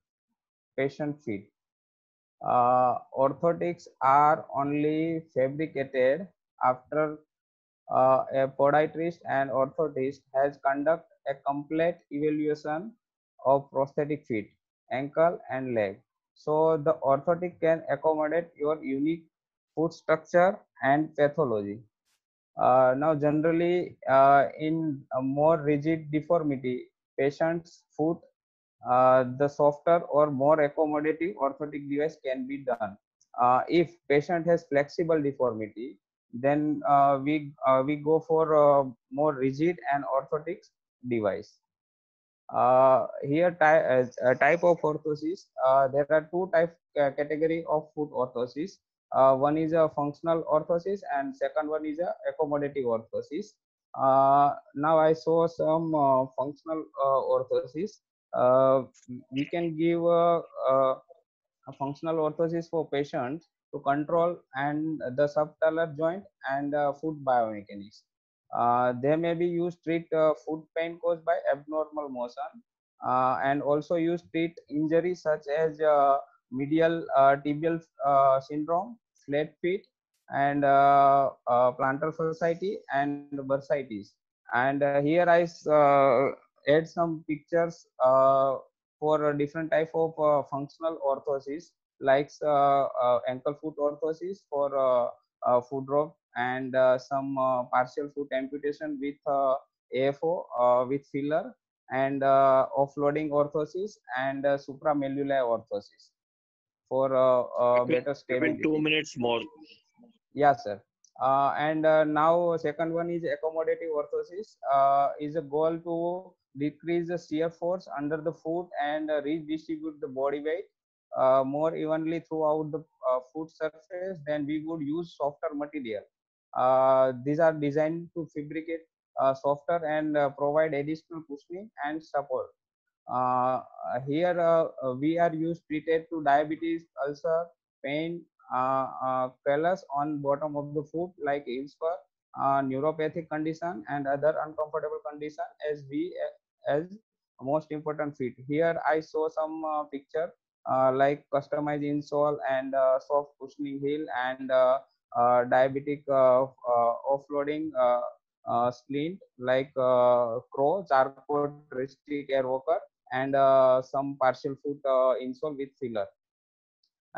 patient feet. Uh, orthotics are only fabricated after Uh, a podiatrist and orthotist has conducted a complete evaluation of prosthetic feet, ankle and leg. So the orthotic can accommodate your unique foot structure and pathology. Uh, now generally uh, in a more rigid deformity, patient's foot, uh, the softer or more accommodative orthotic device can be done. Uh, if patient has flexible deformity, then uh, we uh, we go for uh, more rigid and orthotic device. Uh, here ty uh, type of orthosis, uh, there are two type uh, category of foot orthosis. Uh, one is a functional orthosis and second one is a accommodative orthosis. Uh, now I saw some uh, functional uh, orthosis. Uh, we can give a, a, a functional orthosis for patients to control and the subtalar joint and uh, foot biomechanics. Uh, they may be used to treat uh, foot pain caused by abnormal motion uh, and also used to treat injuries such as uh, medial uh, tibial uh, syndrome, flat feet, and uh, uh, plantar fasciitis and bursitis. And uh, here I uh, add some pictures uh, for a different type of uh, functional orthosis, like uh, uh, ankle foot orthosis for uh, uh, foot drop and uh, some uh, partial foot amputation with uh, A F O uh, with filler and uh, offloading orthosis and uh, supramalleoli orthosis for uh, uh, better stability. Two minutes more. Yeah, sir. Uh, and uh, now second one is accommodative orthosis. Uh, is a goal to decrease the shear force under the foot and uh, redistribute the body weight Uh, more evenly throughout the uh, foot surface. Then we would use softer material. Uh, these are designed to fabricate uh, softer and uh, provide additional cushioning and support. Uh, here uh, we are used treated to diabetes, ulcer, pain, uh, uh, callus on bottom of the foot like heels for uh, neuropathic condition and other uncomfortable condition as we as most important feet. Here I saw some uh, picture. Uh, like customized insole and uh, soft cushioning heel and uh, uh, diabetic uh, uh, offloading uh, uh, splint like uh, crow, charcoal, restrict air walker, and uh, some partial foot uh, insole with filler.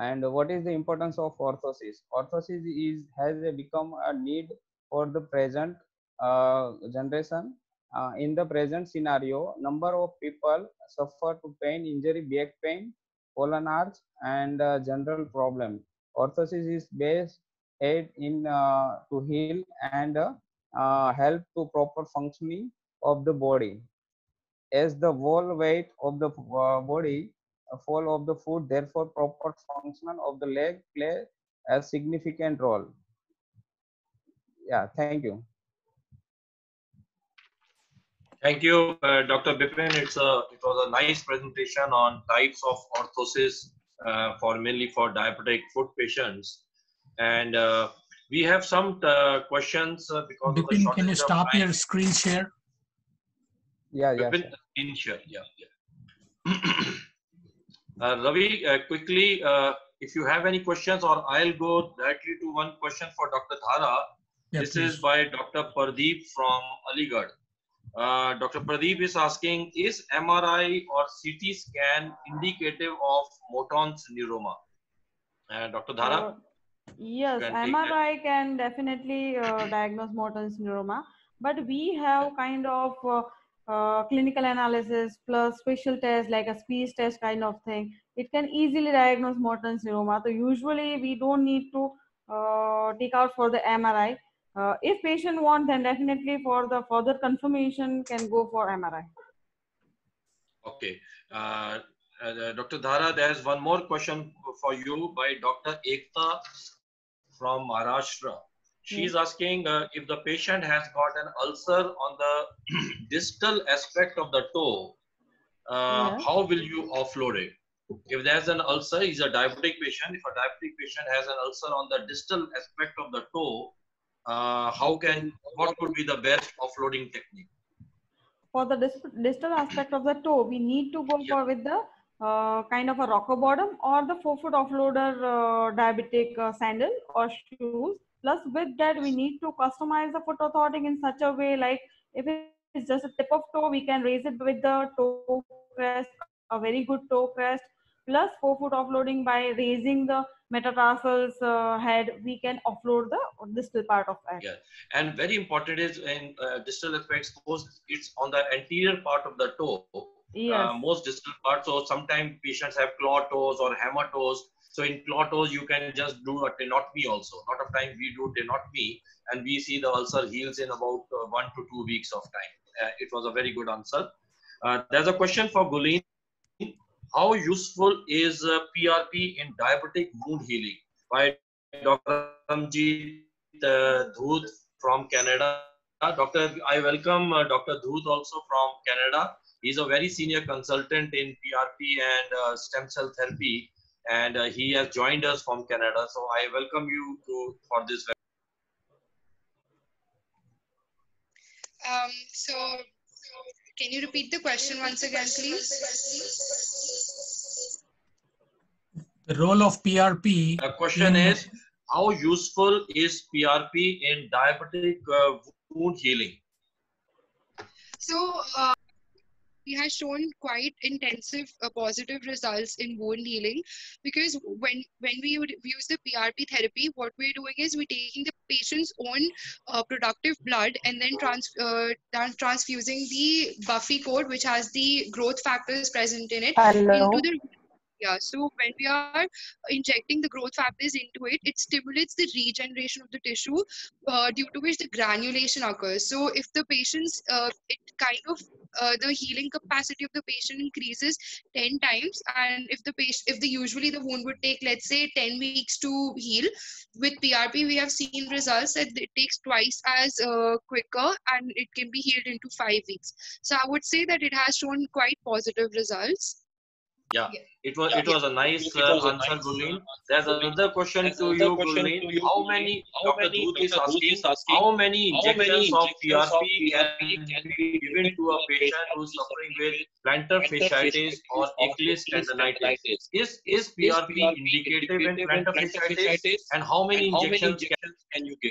And what is the importance of orthosis? Orthosis is has become a need for the present uh, generation. Uh, in the present scenario, number of people suffer to pain, injury, back pain, colon arch, and uh, general problem. Orthosis is based aid in uh, to heal and uh, uh, help to proper functioning of the body. As the whole weight of the uh, body uh, fall of the foot, therefore proper function of the leg play a significant role. Yeah, thank you. Thank you, uh, Doctor Bipin. It's a, it was a nice presentation on types of orthosis uh, for mainly for diabetic foot patients. And uh, we have some uh, questions uh, because Bipin, of the shortage. Can you stop your screen share? Yeah, yeah. Bipin, screen share, yeah, yeah. uh, Ravi, uh, quickly, uh, if you have any questions, or I'll go directly to one question for Doctor Dhara. Yeah, this please. Is by Doctor Pradeep from Aligarh. Uh, Doctor Pradeep is asking, is M R I or C T scan indicative of Morton's neuroma? Uh, Doctor Dhara? Uh, yes, M R I can definitely uh, diagnose Morton's neuroma, but we have kind of uh, uh, clinical analysis plus special tests like a speech test kind of thing. It can easily diagnose Morton's neuroma. So usually we don't need to uh, take out for the M R I. Uh, if patient wants, then definitely for the further confirmation can go for M R I. Okay. Uh, uh, Doctor Dhara, there is one more question for you by Doctor Ekta from Maharashtra. She is mm. asking uh, if the patient has got an ulcer on the distal aspect of the toe, uh, yeah. how will you offload it? If there's an ulcer, he's a diabetic patient. If a diabetic patient has an ulcer on the distal aspect of the toe, Uh, how can, what could be the best offloading technique? For the dist distal aspect of the toe, we need to go yeah. for with the uh, kind of a rocker bottom or the four foot offloader uh, diabetic uh, sandal or shoes. Plus with that, we need to customize the foot orthotic in such a way, like if it's just a tip of toe, we can raise it with the toe crest, a very good toe crest. Plus four foot offloading by raising the metatarsals uh, head, we can offload the distal part of it. Yeah, and very important is in uh, distal aspects, it's on the anterior part of the toe. Yes. Uh, most distal parts, so sometimes patients have claw toes or hammer toes. So in claw toes, you can just do a tenotomy also. A lot of times we do tenotomy and we see the ulcer heals in about uh, one to two weeks of time. Uh, it was a very good answer. Uh, there's a question for Gurleen. How useful is uh, P R P in diabetic wound healing? By Doctor Ramjit uh, Dhoot from Canada. Uh, Doctor, I welcome uh, Doctor Dhoot also from Canada. He's a very senior consultant in P R P and uh, stem cell therapy, and uh, he has joined us from Canada. So I welcome you to for this webinar. Um, so, can you repeat the question once again, please? The role of P R P. The question in... is, how useful is P R P in diabetic uh, wound healing? So, uh, we have shown quite intensive uh, positive results in wound healing, because when, when we would use the P R P therapy, what we're doing is we're taking the patient's own uh, productive blood and then trans, uh, transfusing the buffy coat, which has the growth factors present in it, Hello. into the yeah. So when we are injecting the growth factors into it, it stimulates the regeneration of the tissue, uh, due to which the granulation occurs. So if the patient's, uh, it kind of, uh, the healing capacity of the patient increases ten times. And if the patient, if the usually the wound would take, let's say ten weeks to heal, with P R P, we have seen results that it takes twice as uh, quicker and it can be healed into five weeks. So I would say that it has shown quite positive results. Yeah. yeah, it was yeah, it was yeah. a nice uh, was answer, nice. Gurleen. There's another question There's to you, Gurleen. How many, Doctor Dhut is asking, how many injections of P R P can be given to a patient who's suffering with plantar fasciitis or Achilles tendonitis? Is, is P R P indicative in plantar fasciitis, and how many injections can you give?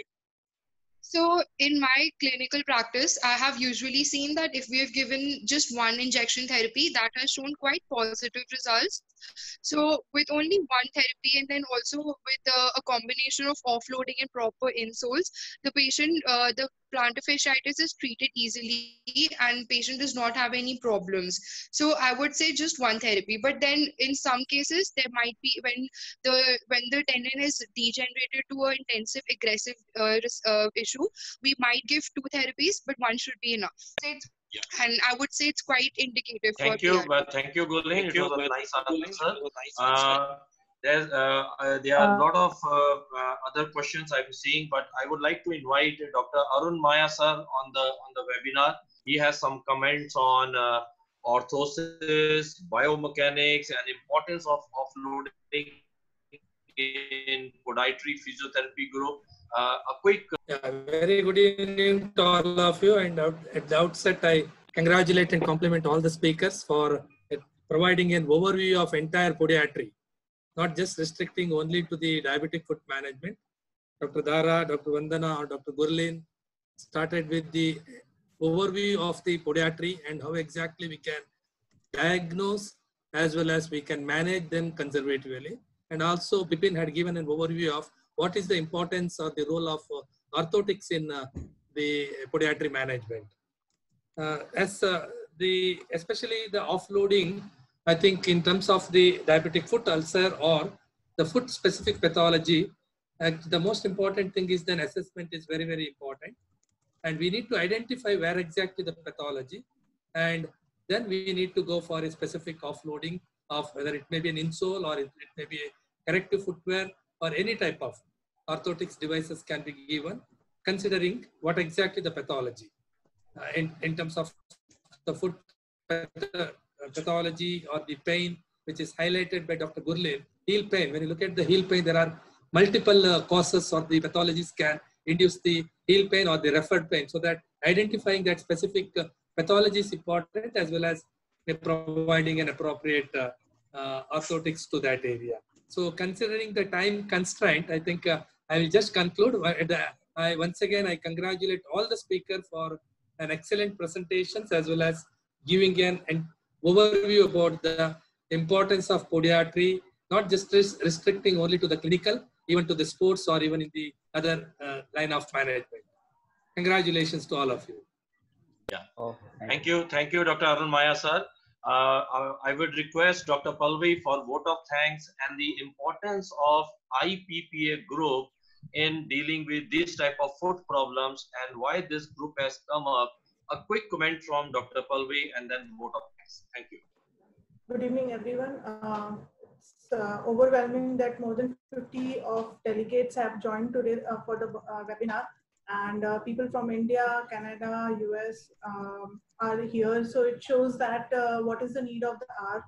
So in my clinical practice, I have usually seen that if we have given just one injection therapy, that has shown quite positive results. So with only one therapy, and then also with uh, a combination of offloading and proper insoles, the patient, uh, the plantar fasciitis is treated easily and patient does not have any problems. So I would say just one therapy. But then in some cases, there might be when the when the tendon is degenerated to an intensive aggressive uh, uh, issue, we might give two therapies, but one should be enough. It's, yeah. And I would say it's quite indicative. Thank for you, uh, thank you, Gurleen. It was a nice answer. Uh, There's, uh, uh, there are a lot of uh, uh, other questions I'm seeing, but I would like to invite Doctor Arun Maiya sir on the on the webinar. He has some comments on uh, orthosis, biomechanics, and importance of offloading in podiatry physiotherapy group. Uh, a quick yeah, very good evening to all of you, and at the outset, I congratulate and compliment all the speakers for providing an overview of entire podiatry, not just restricting only to the diabetic foot management. Doctor Dhara, Doctor Vandana, or Doctor Gurleen started with the overview of the podiatry and how exactly we can diagnose as well as we can manage them conservatively. And also Vipin had given an overview of what is the importance or the role of orthotics in uh, the podiatry management. Uh, as uh, the, especially the offloading, I think in terms of the diabetic foot ulcer or the foot specific pathology, the most important thing is then assessment is very, very important. And we need to identify where exactly the pathology, and then we need to go for a specific offloading of whether it may be an insole or it, it may be a corrective footwear or any type of orthotics devices can be given considering what exactly the pathology uh, in, in terms of the foot uh, pathology or the pain, which is highlighted by Doctor Gurleen, heel pain. When you look at the heel pain, there are multiple uh, causes or the pathologies can induce the heel pain or the referred pain. So that identifying that specific uh, pathology is important, as well as uh, providing an appropriate uh, uh, orthotics to that area. So considering the time constraint, I think uh, I will just conclude. I, once again, I congratulate all the speakers for an excellent presentations, as well as giving an, an overview about the importance of podiatry, not just restricting only to the clinical, even to the sports or even in the other uh, line of management. Congratulations to all of you. Yeah. Oh, thank, thank you. you. Thank you, Doctor Arun Maiya sir. Uh, I would request Doctor Pallavi for vote of thanks and the importance of I P P A group in dealing with these type of foot problems and why this group has come up. A quick comment from Doctor Pulvi and then vote of thanks. Thank you. Good evening, everyone. Uh, it's uh, overwhelming that more than fifty of delegates have joined today uh, for the uh, webinar, and uh, people from India, Canada, U S um, are here. So it shows that uh, what is the need of the hour.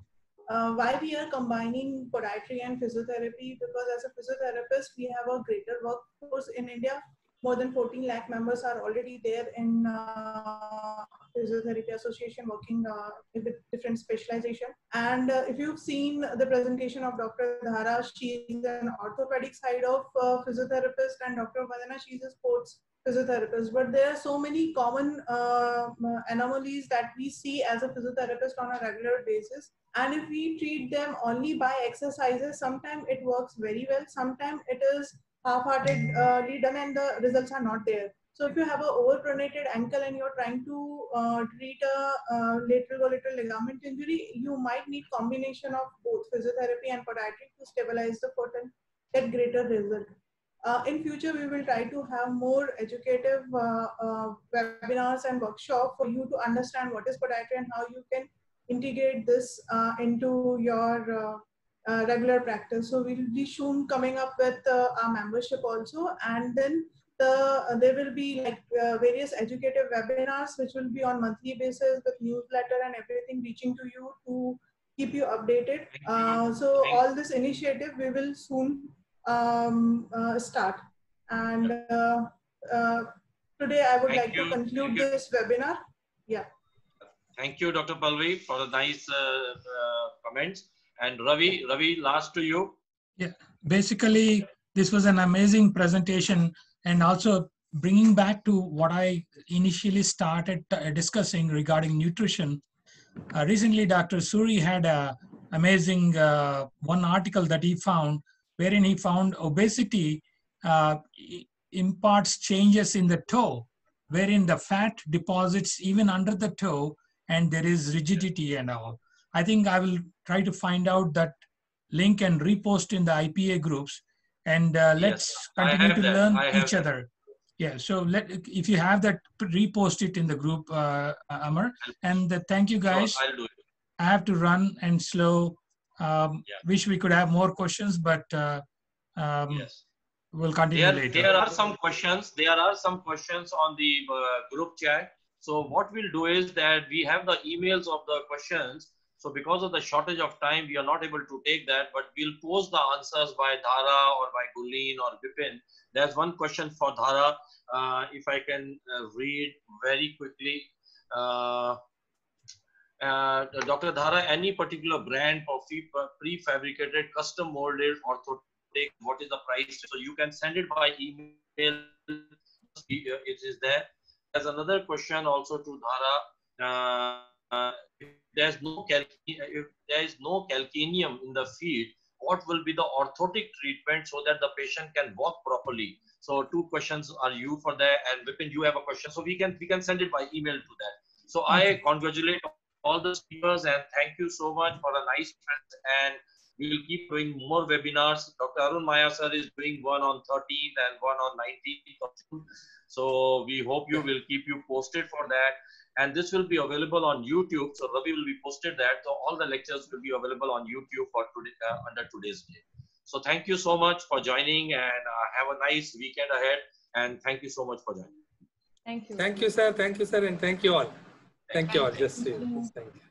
Uh, why we are combining podiatry and physiotherapy? Because as a physiotherapist, we have a greater workforce in India. More than fourteen lakh members are already there in uh, Physiotherapy Association working uh, with different specialization. And uh, if you've seen the presentation of Doctor Dhara, she is an orthopedic side of uh, physiotherapist, and Doctor Vandana, she's a sports physiotherapist. But there are so many common uh, anomalies that we see as a physiotherapist on a regular basis. And if we treat them only by exercises, sometimes it works very well, sometimes it is half-heartedly done and the results are not there. So if you have an overpronated ankle and you're trying to uh, treat a uh, lateral collateral ligament injury, you might need combination of both physiotherapy and podiatry to stabilize the foot and get greater result. Uh, in future, we will try to have more educative uh, uh, webinars and workshops for you to understand what is podiatry and how you can integrate this uh, into your uh, Uh, regular practice. So we'll be soon coming up with uh, our membership also, and then the uh, there will be like uh, various educative webinars which will be on monthly basis with newsletter and everything reaching to you to keep you updated. Uh, so all this initiative we will soon um, uh, start, and uh, uh, today I would like to conclude this webinar. Yeah. Thank you, Doctor Pallavi, for the nice uh, uh, comments. And Ravi, Ravi, last to you. Yeah, basically, this was an amazing presentation, and also bringing back to what I initially started discussing regarding nutrition. Uh, recently, Doctor Suri had an amazing uh, one article that he found, wherein he found obesity uh, imparts changes in the toe. wherein the fat deposits even under the toe and there is rigidity and all. I think I will try to find out that link and repost in the I P A groups, and uh, let's yes, continue to that. learn each that. other. Yeah, so let, if you have that, repost it in the group, uh, Amar. And the, thank you guys. Sure, I'll do it. I have to run and slow. Um, yeah. Wish we could have more questions, but uh, um, yes. we'll continue there, later. There are some questions. There are some questions on the uh, group chat. So what we'll do is that we have the emails of the questions. So because of the shortage of time, we are not able to take that, but we'll post the answers by Dhara or by Gurleen or Vipin. There's one question for Dhara. Uh, if I can uh, read very quickly. Uh, uh, Doctor Dhara, any particular brand of prefabricated custom molded orthotic, what is the price? So you can send it by email. It is there. There's another question also to Dhara. Uh, uh, There's no if there is no calcaneum in the feet, what will be the orthotic treatment so that the patient can walk properly? So two questions are you for that, and Vipin, you have a question. So we can we can send it by email to that. So I congratulate all the speakers and thank you so much for a nice event, and we will keep doing more webinars. Doctor Arun Maiya sir is doing one on thirteenth and one on nineteenth. So we hope you will keep you posted for that. And this will be available on YouTube. So Ravi will be posted that. So all the lectures will be available on YouTube for today, uh, under today's day. So thank you so much for joining, and uh, have a nice weekend ahead. And thank you so much for joining. Thank you. Thank you, sir. Thank you, sir. And thank you all. Thank, thank you all. Just thank you.